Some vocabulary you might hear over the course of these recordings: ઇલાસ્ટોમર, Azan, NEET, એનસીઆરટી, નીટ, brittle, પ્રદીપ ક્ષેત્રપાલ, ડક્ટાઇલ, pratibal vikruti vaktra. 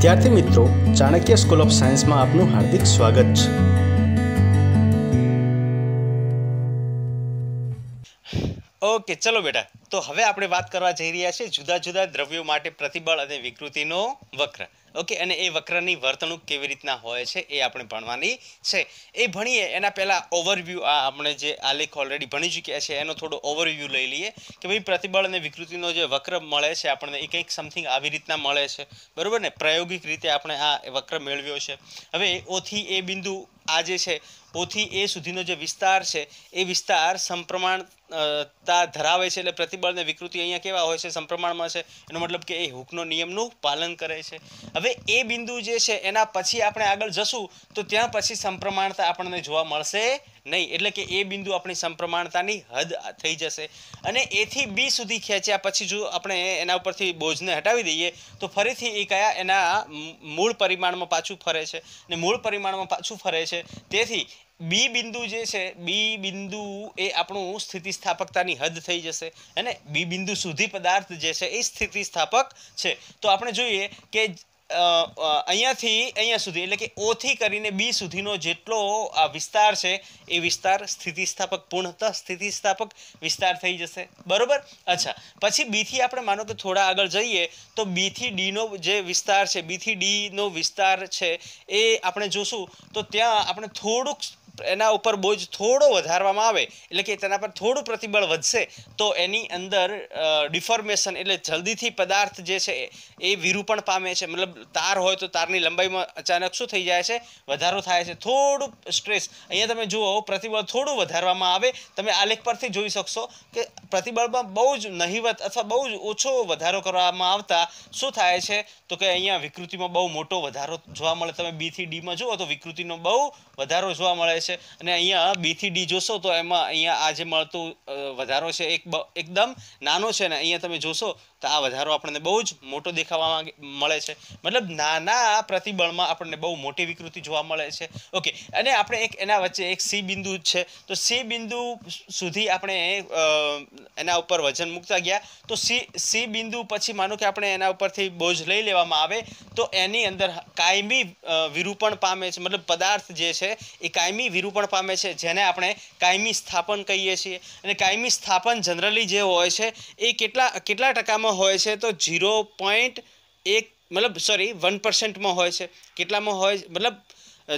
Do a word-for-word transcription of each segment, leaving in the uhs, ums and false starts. વિદ્યાર્થી મિત્રો Chanakya school of સાયન્સમાં આપનું હાર્દિક સ્વાગત છે। ઓકે ચલો બેટા, તો હવે આપણે વાત કરવા જઈ રહ્યા છે જુદા જુદા દ્રવ્યો માટે પ્રતિબળ અને વિકૃતિનો વક્ર। ઓકે, અને એ વક્રની વર્તણૂક કેવી રીતના હોય છે એ આપણે ભણવાની છે। એ ભણીએ એના પહેલા ઓવરવ્યૂ, આ આપણે જે આલેખ ઓલરેડી ભણી ચૂક્યા છે એનો થોડો ઓવરવ્યૂ લઈ લઈએ કે ભાઈ પ્રતિબળ અને વિકૃતિનો જે વક્ર મળે છે આપણને એ કંઈક સમથિંગ આવી રીતના મળે છે, બરાબર ને? પ્રાયોગિક રીતે આપણે આ વક્ર મેળવ્યો છે। હવે ઓથી એ બિંદુ આ જે છે ઓથી એ સુધીનો જે વિસ્તાર છે એ વિસ્તાર સમપ્રમાણતા ધરાવે છે, એટલે પ્રતિબળ અને વિકૃતિ અહીંયા કેવા હોય છે? સમપ્રમાણમાં છે। એનો મતલબ કે એ હૂકનો નિયમનું પાલન કરે છે। હવે એ બિંદુ જે છે એના પછી આપણે આગળ જશું તો ત્યાં પછી સમપ્રમાણતા આપણને જોવા મળશે નહીં, એટલે કે એ બિંદુ આપણી સમપ્રમાણતાની હદ થઈ જશે। અને એથી બી સુધી ખેંચ્યા પછી જો આપણે એના ઉપરથી બોજને હટાવી દઈએ તો ફરીથી એ કયા એના મૂળ પરિમાણમાં પાછું ફરે છે, અને મૂળ પરિમાણમાં પાછું ફરે છે। તેથી બી બિંદુ જે છે બી બિંદુ એ આપણું સ્થિતિસ્થાપકતાની હદ થઈ જશે, અને બી બિંદુ સુધી પદાર્થ જે છે એ સ્થિતિસ્થાપક છે। તો આપણે જોઈએ કે અહીંયાથી અહીંયા સુધી એટલે કે ઓથી કરીને બી સુધીનો જેટલો આ વિસ્તાર છે એ વિસ્તાર સ્થિતિસ્થાપક, પૂર્ણતઃ સ્થિતિસ્થાપક વિસ્તાર થઈ જશે, બરાબર? અચ્છા, પછી બીથી આપણે માનો કે થોડા આગળ જઈએ તો બીથી ડીનો જે વિસ્તાર છે બીથી ડીનો વિસ્તાર છે એ આપણે જોશું તો ત્યાં આપણે થોડુંક એના ઉપર બોજ થોડો વધારવામાં આવે એટલે કે તેના પર થોડું પ્રતિબળ વધશે તો એની અંદર ડિફોર્મેશન એટલે જલ્દીથી પદાર્થ જે છે એ વિરૂપણ પામે છે। મતલબ તાર હોય તો તારની લંબાઈમાં અચાનક શું થઈ જાય છે? વધારો થાય છે, થોડું સ્ટ્રેસ। અહીંયા તમે જુઓ પ્રતિબળ થોડું વધારવામાં આવે, તમે આલેખ પરથી જોઈ શકશો કે પ્રતિબળમાં બહુ જ નહિવત અથવા બહુ જ ઓછો વધારો કરવામાં આવતા શું થાય છે તો કે અહીંયા વિકૃતિમાં બહુ મોટો વધારો જોવા મળે। તમે બીથી ડીમાં જુઓ તો વિકૃતિનો બહુ વધારો જોવા મળે છે, અને અહીંયા બી થી ડી જોશો તો એમાં અહીંયા આ જે મળતું વધારો છે એક એકદમ નાનો છે, અને અહીંયા તમે જોશો તો આ વધારો આપણને બહુ જ મોટો દેખાવા મળે છે। મતલબ નાના પ્રતિબળમાં આપણને બહુ મોટી વિકૃતિ જોવા મળે છે। ઓકે, અને આપણે એક એના વચ્ચે એક સી બિંદુ છે, તો સી બિંદુ સુધી આપણે એના ઉપર વજન મૂકતા ગયા તો સી સી બિંદુ પછી માનો કે આપણે એના ઉપરથી બોજ લઈ લેવામાં આવે તો એની અંદર કાયમી વિરૂપણ પામે છે, મતલબ પદાર્થ જે છે એ કાયમી વિરૂપણ પામે છે, જેને આપણે કાયમી સ્થાપન કહીએ છીએ। અને કાયમી સ્થાપન જનરલી જે હોય છે એ કેટલા કેટલા ટકામાં હોય છે તો ઝીરો પોઈન્ટ એક મતલબ સોરી વન પર્સન્ટમાં હોય છે। કેટલામાં હોય મતલબ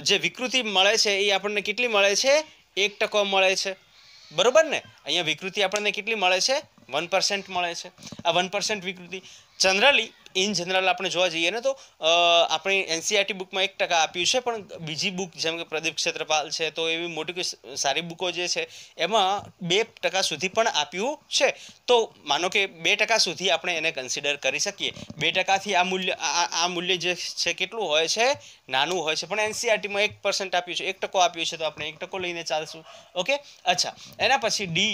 જે વિકૃતિ મળે છે એ આપણને કેટલી મળે છે? એક ટકો મળે છે, બરાબર ને? અહીંયા વિકૃતિ આપણને કેટલી મળે છે? વન પર્સન્ટ મળે છે। આ વન પર્સન્ટ વિકૃતિ જનરલી ઇન જનરલ આપણે જોવા જઈએ ને તો આપણી એનસીઆરટી બુકમાં એક ટકા આપ્યું છે, પણ બીજી બુક જેમ કે પ્રદીપ ક્ષેત્રપાલ છે તો એવી મોટી સારી બુકો જે છે એમાં બે ટકા સુધી પણ આપ્યું છે। તો માનો કે બે ટકા સુધી આપણે એને કન્સિડર કરી શકીએ। બે ટકાથી આ મૂલ્ય આ મૂલ્ય જે છે કેટલું હોય છે? નાનું હોય છે, પણ એનસીઆરટીમાં એક પર્સન્ટ આપ્યું છે, એક ટકો આપ્યું છે, તો આપણે એક ટકો લઈને ચાલશું। ઓકે, અચ્છા, એના પછી ડી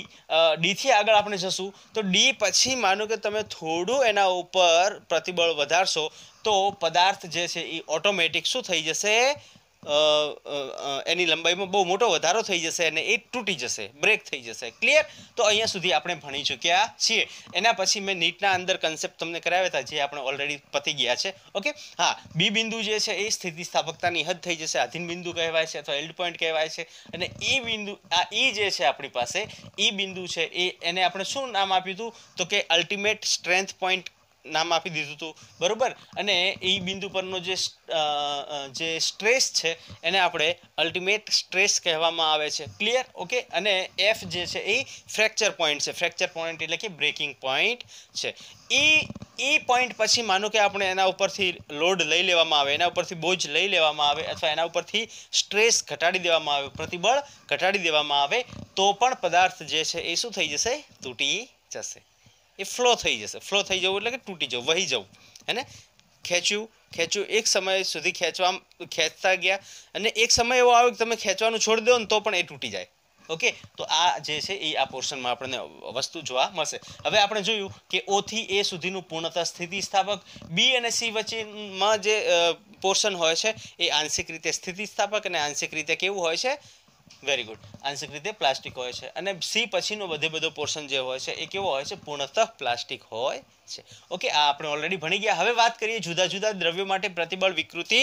ડીથી આગળ આપણે જશું તો ડી પછી માનો કે તમે થોડું એના ઉપર પ્રતિ બળ વધારશો તો પદાર્થ જે છે એ ઓટોમેટિક શું થઈ જશે? એની લંબાઈમાં બહુ મોટો વધારો થઈ જશે અને એ તૂટી જશે, બ્રેક થઈ જશે। ક્લિયર? તો અહીંયા સુધી આપણે ભણી ચૂક્યા છીએ। એના પછી મેં નીટના અંદર કન્સેપ્ટ તમને કરાવ્યા હતા જે આપણે ઓલરેડી પતી ગયા છે। ઓકે, હા, બી બિંદુ જે છે એ સ્થિતિસ્થાપકતાની હદ થઈ જશે, આધીન બિંદુ કહેવાય છે અથવા એલ્ડ પોઈન્ટ કહેવાય છે। અને ઈ બિંદુ, આ ઈ જે છે આપણી પાસે ઈ બિંદુ છે એ એને આપણે શું નામ આપ્યું હતું તો કે અલ્ટિમેટ સ્ટ્રેન્થ પોઈન્ટ નામ આપી દીધું હતું, બરાબર? અને એ બિંદુ પરનો જે જે સ્ટ્રેસ છે એને આપણે અલ્ટિમેટ સ્ટ્રેસ કહેવામાં આવે છે। ક્લિયર? ઓકે, અને એફ જે છે એ ફ્રેક્ચર પોઈન્ટ છે, ફ્રેક્ચર પોઈન્ટ એટલે કે બ્રેકિંગ પોઈન્ટ છે। એ એ પોઈન્ટ પછી માનો કે આપણે એના ઉપરથી લોડ લઈ લેવામાં આવે, એના ઉપરથી બોજ લઈ લેવામાં આવે અથવા એના ઉપરથી સ્ટ્રેસ ઘટાડી દેવામાં આવે, પ્રતિબળ ઘટાડી દેવામાં આવે તો પણ પદાર્થ જે છે એ શું થઈ જશે? તૂટી જશે, એ ફ્લો થઈ જશે। ફ્લો થઈ જવું એટલે કે તૂટી જવું, વહી જવું, હે ને? ખેંચ્યું ખેંચ્યું એક સમય સુધી ખેંચવા ખેંચતા ગયા અને એક સમય એવો આવ્યો કે તમે ખેંચવાનું છોડી દો ને તો પણ એ તૂટી જાય। ઓકે, તો આ જે છે એ આ પોર્શનમાં આપણને વસ્તુ જોવા મળશે। હવે આપણે જોયું કે ઓથી એ સુધીનું પૂર્ણતઃ સ્થિતિસ્થાપક, બી અને સી વચ્ચેમાં જે પોર્શન હોય છે એ આંશિક રીતે સ્થિતિસ્થાપક અને આંશિક રીતે કેવું હોય છે? वेरी गुड आंशिक रीते प्लास्टिक होय छे अने सी पछीनो बधे बधो पोर्शन जे होय छे ए केवो होय छे पूर्णतः प्लास्टिक होय छे। ओके आ आपणे ऑलरेडी भणी गया। हवे बात करिए जुदा जुदा द्रव्यो माटे प्रतिबल विकृति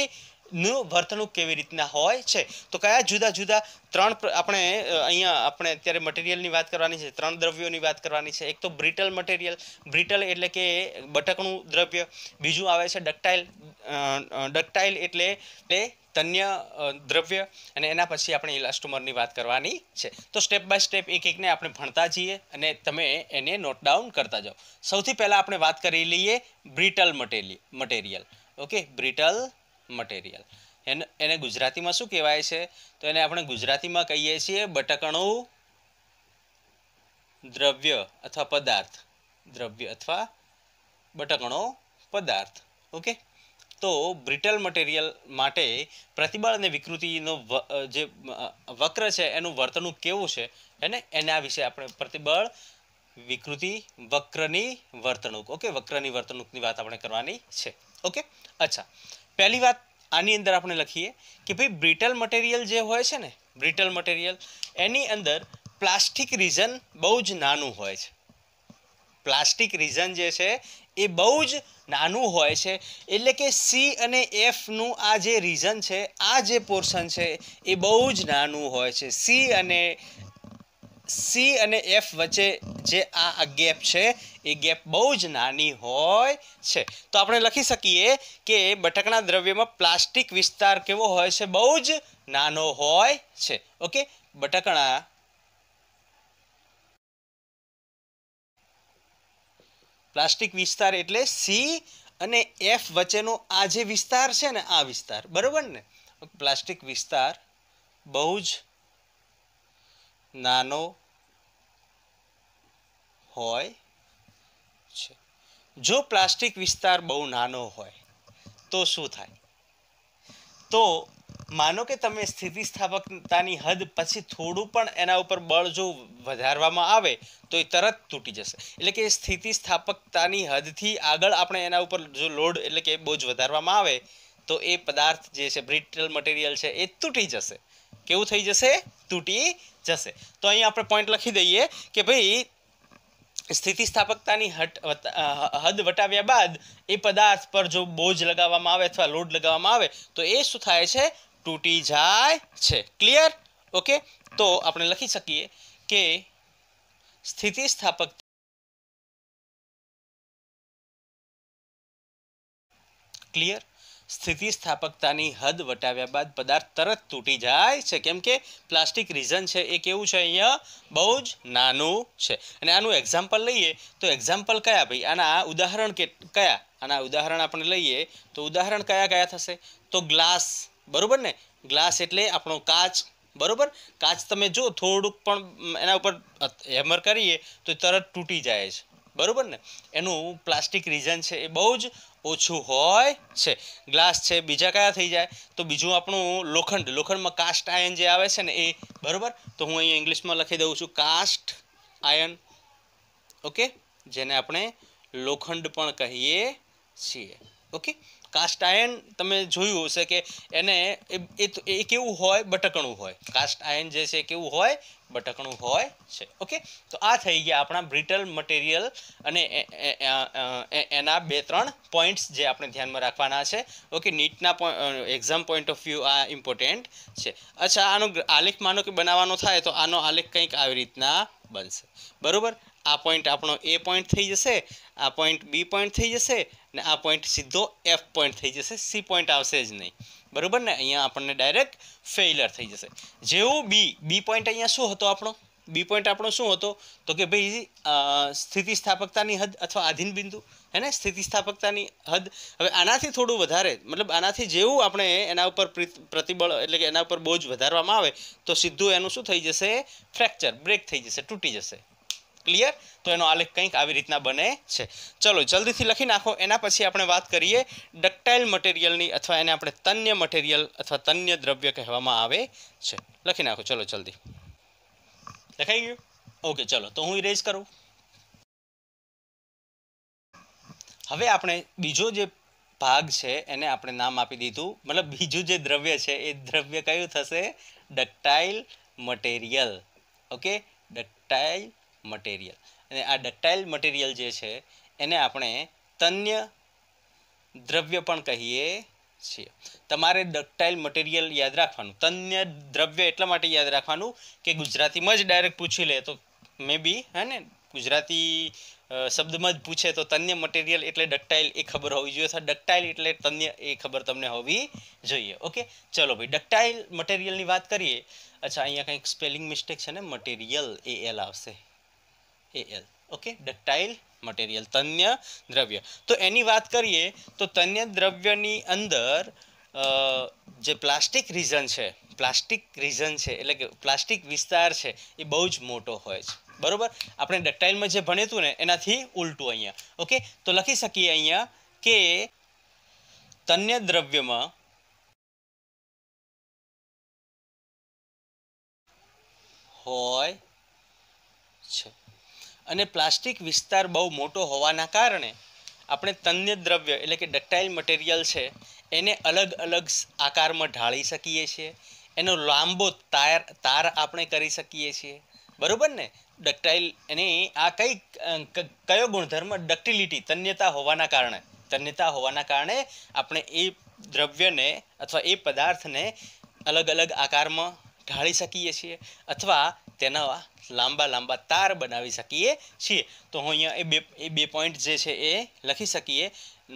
नु वर्तणूक केवी रीतना होय छे। तो क्या जुदा जुदा त्रण अपने अहींया अपने अत्यारे मटेरियलनी वात करवानी छे, त्रण द्रव्योनी वात करवानी छे। एक तो ब्रिटल मटेरियल, ब्रिटल एटले के बटकणु द्रव्य, बीजू आवे छे डक्टाइल, डक्टाइल एटले के तन्य द्रव्य, अने एना पछी आपणे इलास्टोमरनी वात करवानी छे। तो स्टेप बाय स्टेप एक एक ने आपणे भणता जीए अने तमे एने नोट डाउन करता जाओ। सौथी पहेला आपणे वात करी लईए brittle material material okay brittle material एन, एने गुजराती में शू कहवाय छे? तो एने आपणे गुजराती में कहीए छीए बटकणु द्रव्य अथवा पदार्थ, द्रव्य अथवा बटकणो पदार्थ। ओके तो ब्रिटल मटेरियल माटे प्रतिबल अने विकृतिनो जे वक्र छे एनुं वर्तणूक केवुं छे एने एना विषे आपणे प्रतिबल विकृति वक्रनी वर्तणूक ओके वक्रनी वर्तणूकनी वात आपणे करवानी छे। ओके अच्छा पहली बात आनी अंदर आपने लखीए कि भाई ब्रिटल मटेरियल जो होय छे ने ब्रिटल मटेरियल एनी अंदर प्लास्टिक रीजन बहुज नानु होय छे। प्लास्टिक रीजन जे छे ए बहुज नानु होय छे एटले के सी अने एफ नु आ जे रीजन छे आ जे पोर्शन छे ए बहुज नानु होय छे। सी अने सी अने एफ वच्चे जे आ गैप छे ए गैप बहुज नानी होय छे। तो आपणे लखी सकीए के बटकणा द्रव्य में प्लास्टिक विस्तार केवो होय छे बहुज नानो होय छे। ओके बटकणा प्लास्टिक विस्तार एटले सी अने एफ वच्चेनो आ जे विस्तार छे ने आ विस्तार बरोबर ने प्लास्टिक विस्तार बहुज नानो होय छे। जो प्लास्टिक विस्तार बहु नानो होय तो शुं थाय? तो मानो के तमे स्थितिस्थापकतानी हद पछी थोड़ू पण एना उपर बळ जो वधारवामां आवे तो ए तरत तूटी जशे। एटले के स्थितिस्थापकतानी हदथी आगळ आपणे एना उपर जो लोड एटले के बोझ वधारवामां आवे तो ए पदार्थ जे छे ब्रिटल मटेरियल छे ए तूटी जशे। केवुं थई जशे? तूटी जैसे। तो अहीं आपणे पॉइंट लखी दईए कि भाई स्थितिस्थापकतानी हट हद वटाव्या बाद ए पदार्थ पर जो बोझ लगावामां आवे अथवा लोड लगावामां आवे तो ए शुं थाय छे? तूटी जाय छे। क्लियर? ओके तो आपणे लखी सकीए के स्थितिस्थापक क्लियर स्थितिस्थापकतानी हद वटाव्या बाद पदार्थ तरत तूटी जाय छे केम के प्लास्टिक रीजन छे ए केवुं छे अहींया बहु ज नानुं छे। अने आनुं एक्झाम्पल लईए तो एक्झाम्पल कया भाई आना उदाहरण के कया आना उदाहरण आपणे लईए तो उदाहरण कया कया थशे? तो ग्लास बरोबर ने ग्लास एटले आपणो काच बरोबर काच तमे जो थोडुंक पण एना उपर हेमर करीए तो तरत तूटी जाय छे बरोबर ने एनुं प्लास्टिक रीजन छे ए बहु ज ओछू होय छे। ग्लास है बीजा क्या थी जाए? तो बीजू आपणो लोखंड लोखंड में कास्ट आयन जो आवे छे ने ए बरोबर तो हूँ अहीं इंग्लिश में लखी दऊं छुं कास्ट आयन ओके जेने आपणे लोखंड पण कहीए छीए। ओके कास्ट आयन तमे जोयुं हशे के एने ए केवुं होय बटकणुं होय कास्ट आयन जे छे केवुं होय बटकणुं होय छे। ओके तो आ थई गया आपणा ब्रिटल मटेरियल अने एना बे त्रण पॉइंट्स जे आपणे ध्यानमां राखवाना छे। ओके नीटना एक्जाम पॉइंट ऑफ व्यू आ इम्पोर्टेंट छे। अच्छा आनो आलेख मानो के बनाववानो थाय तो आनो आलेख कंईक આવી રીતના बनशे बरोबर। आ पॉइंट आपणो ए पॉइंट थई जशे, आ पॉइंट बी पॉइंट थई जशे ने आ पॉइंट सीधो एफ पॉइंट थई जशे। सी पॉइंट आवशे ज नहीं बरोबर ने अहींया आपणने डायरेक्ट फेलर थई जशे। जेवो बी बी पॉइंट अहींया शुं हतो आपणो? बी पॉइंट आपणो शुं हतो? तो के भाई स्थितिस्थापकतानी हद अथवा आधीन बिंदु है ने स्थितिस्थापकतानी हद। हवे आनाथी थोड़ुं वधारे मतलब आनाथी जेवुं आपणे एना उपर प्रतिबळ एटले के एना उपर बोझ वधारवामां आवे तो सीधुं एनुं शुं थई जशे? फ्रेक्चर ब्रेक थई जशे, तूटी जशे। क्लियर? तो एनो आलेख कंईक આવી રીતના બને છે। ચલો જલ્દીથી લખી નાખો। એના પછી આપણે વાત કરીએ ડક્ટાઇલ મટીરીયલની અથવા એને આપણે તન્ય મટીરીયલ અથવા તન્ય દ્રવ્ય કહેવામાં આવે છે। લખી નાખો ચલો જલ્દી। લખાઈ ગયું? ઓકે ચલો તો હું ઇરેઝ કરું। હવે આપણે બીજો જે ભાગ છે એને આપણે નામ આપી દીધું, મતલબ બીજું જે દ્રવ્ય છે એ દ્રવ્ય કયું થશે? ડક્ટાઇલ material okay ડક્ટાઇલ material અને આ ડક્ટાઇલ મટીરિયલ જે છે એને આપણે તન્ય દ્રવ્ય પણ કહીએ છીએ. તમારે ડક્ટાઇલ મટીરિયલ યાદ રાખવાનું, તન્ય દ્રવ્ય એટલા માટે યાદ રાખવાનું કે ગુજરાતીમાં જ ડાયરેક્ટ પૂછી લે તો મે બી હે ને गुजराती शब्द में ज पूछे तो तन्य मटेरियल एटले डक्टाइल ए खबर होवी जोईए अथवा डक्टाइल एटले तन्य ए खबर तमने होवी जोईए. ओके चलो भाई डक्टाइल मटेरियल नी बात करिए. अच्छा अहींया कहीं स्पेलिंग मिस्टेक छे ने, मटेरियल ए एल आवशे ए एल. ओके डक्टाइल मटेरियल तन्य द्रव्य तो एनी बात करिए तो तन्य द्रव्यनी अंदर जे प्लास्टिक रीजन है प्लास्टिक रीजन है एटले के प्लास्टिक विस्तार है ए बहु ज मोटो होय छे बराबर. अपने डक्टाइल में जो भणेतुं ने एना उलटू अहीं. ओके तो लखी सकीए अहीं के तन्य द्रव्य में होय छे अने प्लास्टिक विस्तार बहु मोटो होवाना कारणे अपने तन्य द्रव्य एटले के डक्टाइल मटेरियल है एने अलग अलग आकार में ढाळी सकीए छीए. एनो लांबो तार तार आपणे करी सकीए छीए बराबर ने. डक्टाइल एने आ कई कयो गुणधर्म डक्टिलिटी तन्यता होवाना कारणे तन्यता होवाना कारणे आपणे ए द्रव्य ने अथवा ए पदार्थ ने अलग अलग आकार में ढाळी सकीए छीए अथवा तेना लांबा लांबा तार बनावी सकीए छीए. तो हूँ अहींया ए बे ए बे पॉइंट जे छे ए लखी सकीए.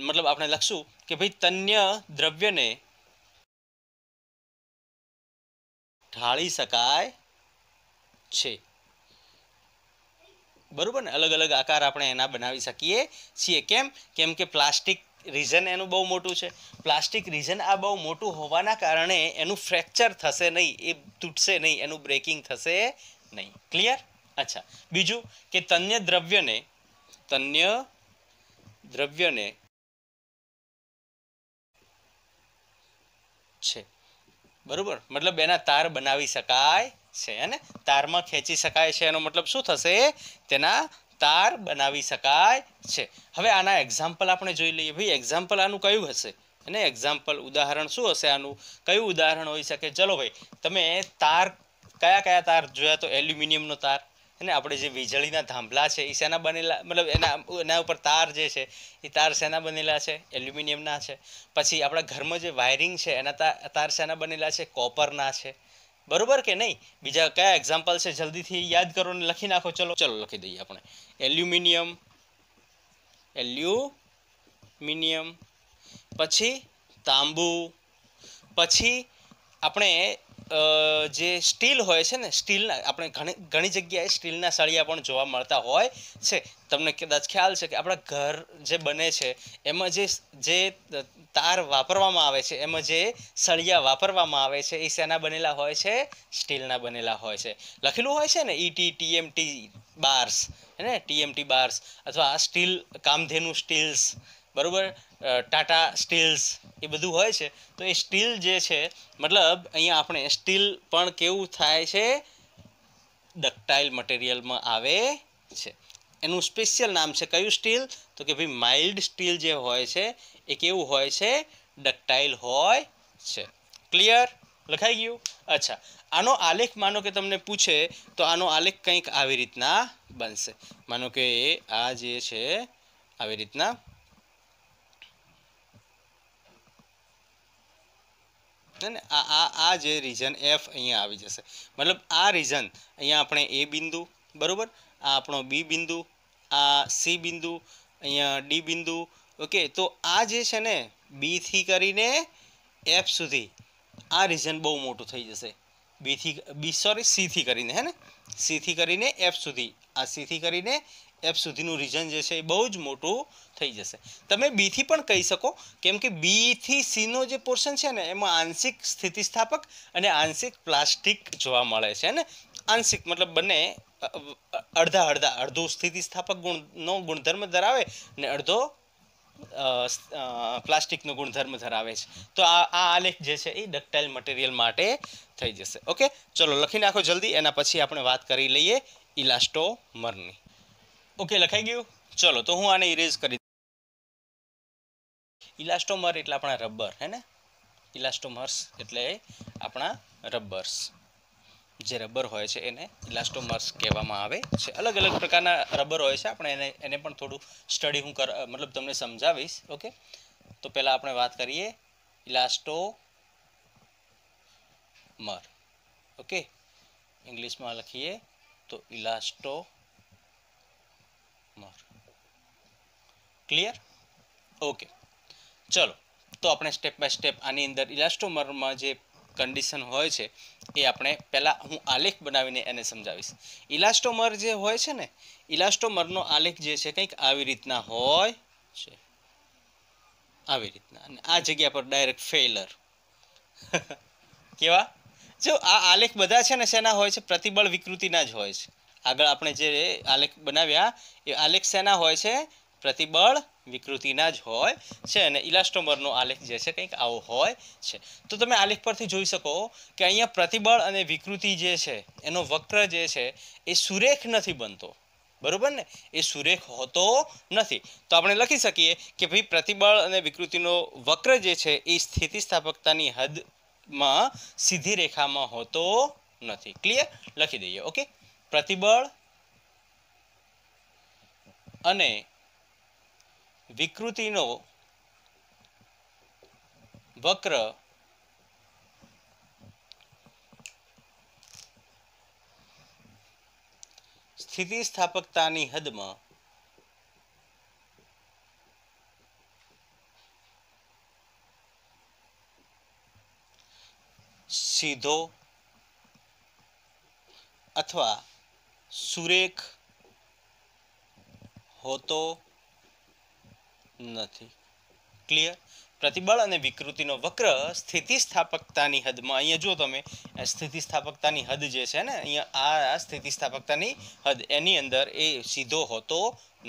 मतलब आपणे लखशुं के भाई तन्य द्रव्य ने ढाळी शकाय छे बराबर ने. अलग अलग आकार आपणे एना बनावी सकीए छीए केम केम के प्लास्टिक रीजन एनु बहु मोटू है. प्लास्टिक रीजन आ बहु मोटू होवाना कारणे एनु फ्रेक्चर थशे नहीं, ए तूटशे नहीं, एनु ब्रेकिंग थशे नहीं. क्लियर. अच्छा बीजू के तन्य द्रव्य ने तन्य द्रव्य ने छे बराबर मतलब एना तार बनावी शकाय तार में खेची शकाय छे. एनो मतलब शुं थशे तेना तार बनावी शकाय छे. हवे आना एक्जाम्पल आपणे जोई लईए. भाई एक्जाम्पल आनु क्यूँ हशे ने एक्जाम्पल उदाहरण शुं हशे आनु क्यूँ उदाहरण होई शके. चलो भाई तमे तार कया कया तार जोया तो एल्युमिनियमनो तार है आपणे जे वीजळीना धांभला छे ए शेना बनेला मतलब एना एना उपर तार जे छे ए तार शेना बनेला छे एल्युमिनियमना छे. पछी आपणा घरमां जे वायरिंग छे एना तार शेना बनेला छे कोपरना छे बराबर के नहीं. बीजा क्या एक्जाम्पल से जल्दी थी याद करो ने लखी नाखो. चलो चलो लखी दईए अपने एल्युमिनियम एल्युमिनियम पछी तांबू पछी अपने जे स्टील होय छे ने स्टील अपने घणी घणी जग्याए स्टीलना सळिया पण जोवा मळता होय छे. तमने कदाच ख्याल छे के आपणा घर जे बने छे एमां जे जे तार वापरवामां आवे छे एमां जे सळिया वापरवामां आवे छे ए शेना बनेला होय छे स्टीलना बनेला होय छे. લખેલું હોય છે ને ईटी टीएमटी बार्स है ने टीएमटी बार्स अथवा स्टील कामधेनु स्टील्स बराबर टाटा स्टील्स ए बधुं होय छे. तो ये स्टील जे छे मतलब अहींया आपणे स्टील पण केवुं थाय छे डक्टाइल मटेरियल में आवे छे. एनु स्पेशियल नाम छे क्यूँ स्टील तो कि भाई माइल्ड स्टील जे होय छे ए केवुं होय छे डक्टाइल होय छे. क्लियर लखाई गयुं. अच्छा आनो आलेख मानो के तमने पूछे तो आनो आलेख कंईक आवी रीतना बनशे. मानो के आ जे छे आवी रीतना ने आ आ आ जे रीजन एफ अहींया आवी जशे. मतलब आ रीजन अहींया आपणे ए बिंदु बराबर आ आपणो बी बिंदु आ सी बिंदु अहींया डी बिंदु. ओके तो आ जे छे ने बी थी करीने एफ सुधी आ रीजन बहु मोटुं थई जशे. बी थी बी सॉरी सी थी करीने है ने सी थी करीने एफ सुधी आ सी थी करीने एफ सुधीनुं रीजन जे छे बहु ज मोटुं थई जशे. तमे बी थी पण कही शको केम के बी थी सी नो जे पोर्शन छे ने एमां आंशिक स्थितिस्थापक अने आंशिक प्लास्टिक जोवा मळे छे ने. आंशिक मतलब बने अर्धा अर्धा अर्धो स्थितिस्थापक गुणनो गुणधर्म धरावे ने अर्धो प्लास्टिकनो गुणधर्म धरावे छे. तो आ आ आलेख जे छे ए डक्टाइल मटीरियल माटे थई जशे. ओके चलो लखी नाखो जल्दी एना पछी आपणे वात करी लईए इलास्टोमरनी. ओके लखाई गयुं. चलो तो हूँ आने इरेज करी. इलास्टोमर एटले आपणा रबर है ने इलास्टोमर्स एटले आपणा रबर्स જે રબર હોય છે એને ઇલાસ્ટોમર્સ કહેવામાં આવે છે। અલગ અલગ પ્રકારના રબર હોય છે, આપણે એને એને પણ થોડું સ્ટડી હું કર મતલબ તમને સમજાવીશ। ઓકે, તો પહેલાં આપણે વાત કરીએ ઇલાસ્ટોમર। ઓકે, ઇંગ્લિશમાં લખીએ તો ઇલાસ્ટોમર। ક્લિયર? ઓકે, ચલો તો આપણે સ્ટેપ બાય સ્ટેપ આની અંદર ઇલાસ્ટોમરમાં જે कंडीशन होय छे ए आपणे पहला हूँ आलेख बनावीने एने समजावीश। इलास्टोमर जे होय छे ने इलास्टोमरनो आलेख जे छे कंईक आवी रीतना होय छे, आवी रीतना, अने आ जग्या पर डायरेक्ट फेलर केवा जो आ आलेख बधा छे ने शेना होय छे, प्रतिबळ विकृतिना ज होय छे। आगळ आपणे जे आलेख बनाव्या ए आलेख शेना होय छे, प्रतिबळ विकृतिना ज होय छे अने इलास्टोमरनो आलेख जे छे कंईक आवो होय छे। तो तमे आलेख परथी जोई शको के अहींया प्रतिबळ अने विकृति जे छे एनो वक्र जे छे ए सुरेख नथी बनतो, बरोबर ने, ए सुरेख होतो नथी। तो आपणे लखी सकीए के भाई प्रतिबळ अने विकृतिनो वक्र जे छे ए स्थितिस्थापकतानी हदमां सीधी रेखामां होतो नथी। क्लियर? लखी दઈએ। ओके, प्रतिबळ अने विकृतिनो वक्र स्थितिस्थापकतानी हदमां सीधो अथवा सुरेख होतो नहीं। क्लियर? प्रतिबल अने विकृति वक्र स्थितिस्थापकता हद में, अँ जो तब स्थितिस्थापकता हद जैसे आ स्थितिस्थापकता हद एनी अंदर ए सीधो होतो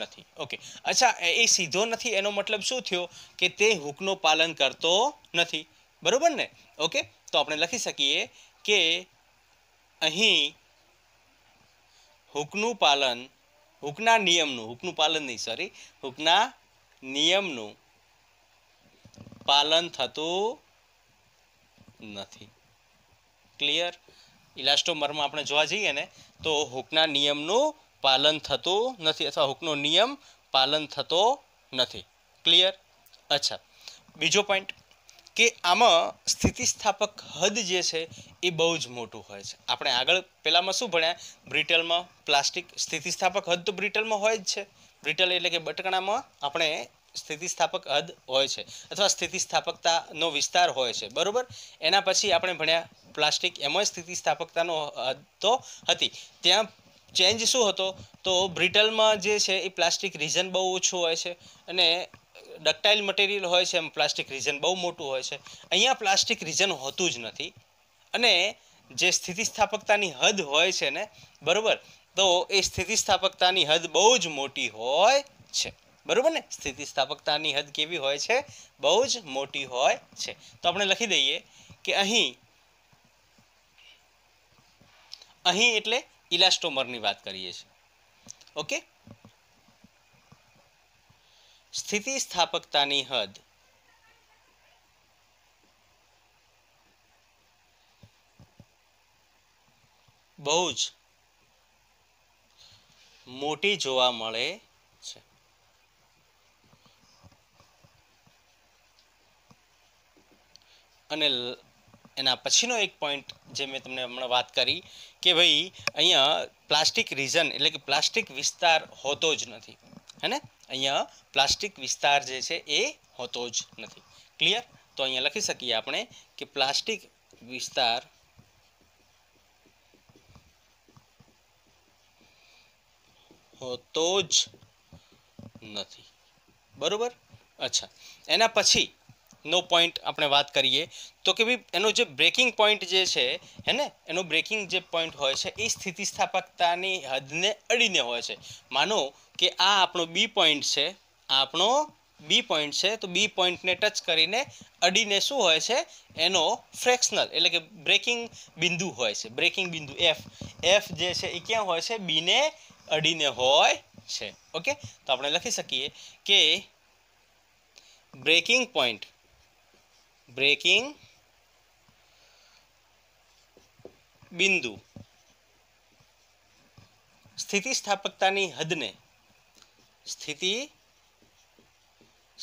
नहीं। ओके, अच्छा, ए सीधो नहीं एनो मतलब शू थयो के ते हुकनो पालन करतो नहीं, बरोबर ने। ओके, तो आपणे लखी सकीए के अहीं हुकनु पालन, हुकना नियमनु, हुकनु पालन नहीं सॉरी हुकना नियमनु पालन थतु नथी। क्लियर? इलास्टोमर में आपणे जोवा जईए ने तो हुकना नियमनु पालन थतु नथी अथवा हुकनो नियम पालन थतो नथी। क्लियर? अच्छा, बीजो पॉइंट के आमां स्थितिस्थापक हद जे छे ए बहु ज मोटुं होय छे। आपणे आगळ पेलामां शुं भण्या, ब्रिटलमां प्लास्टिक स्थितिस्थापक हद तो ब्रिटलमां होय ज छे। ब्रिटल एटले के बटकणामां आपणे स्थितिस्थापक हद होय छे अथवा स्थितिस्थापकतानो विस्तार होय छे, बरोबर। एना पछी आपणे भण्या प्लास्टिक, एमां स्थितिस्थापकतानो हद तो हती, त्यां चेन्ज शुं हतो तो ब्रिटलमां जे छे ए प्लास्टिक रीजन बहु ओछो होय छे अने डक्टाइल मटेरियल होय छे, एम प्लास्टिक रीजन बहु मोटुं होय छे। अहींया प्लास्टिक रीजन होतुं ज नथी अने जे स्थितिस्थापकतानी हद होय छे ने, बरोबर, तो ए स्थितिस्थापकतानी हद बहु ज मोटी होय छे, बरोबर ने। स्थितिस्थापकतानी हद केवी होय छे? बहु ज मोटी होय छे। तो आपणे लखी दઈએ के अहीं अहीं एटले इलास्टोमरनी वात करीए छे। ओके, स्थितिस्थापकतानी हद बहु ज मोटी जोवा मळे छे। अने एना पछीनो एक पॉइंट जे मैं तमने हमणे वात करी के भाई अहींया प्लास्टिक रीजन एटले के प्लास्टिक विस्तार होतो ज नथी, है ने, अहींया प्लास्टिक विस्तार जे छे ए होतो ज नथी। क्लियर? तो अहींया लखी सकीए आपणे के प्लास्टिक विस्तार होतो ज नथी, बरोबर। अच्छा, एना पछी नो पॉइंट आपणे वात करिए तो के भाई एनो जे ब्रेकिंग पॉइंट जे छे, है ने, एनो ब्रेकिंग जे पॉइंट होय छे ए स्थितिस्थापकतानी हदने अडीने होय छे। मानो के आ आपणो बी पॉइंट छे, आपणो बी पॉइंट छे तो बी पॉइंट ने टच करीने अडीने शुं होय छे एनो फ्रेक्शनल एटले के ब्रेकिंग बिंदु होय छे। ब्रेकिंग बिंदु एफ, एफ जे छे ए क्यां होय छे? बी ने अडीने होय छे। ओके, तो आपणे लखी सकीए के ब्रेकिंग पॉइंट, ब्रेकिंग बिंदु स्थितिस्थापकतानी हदने स्थिति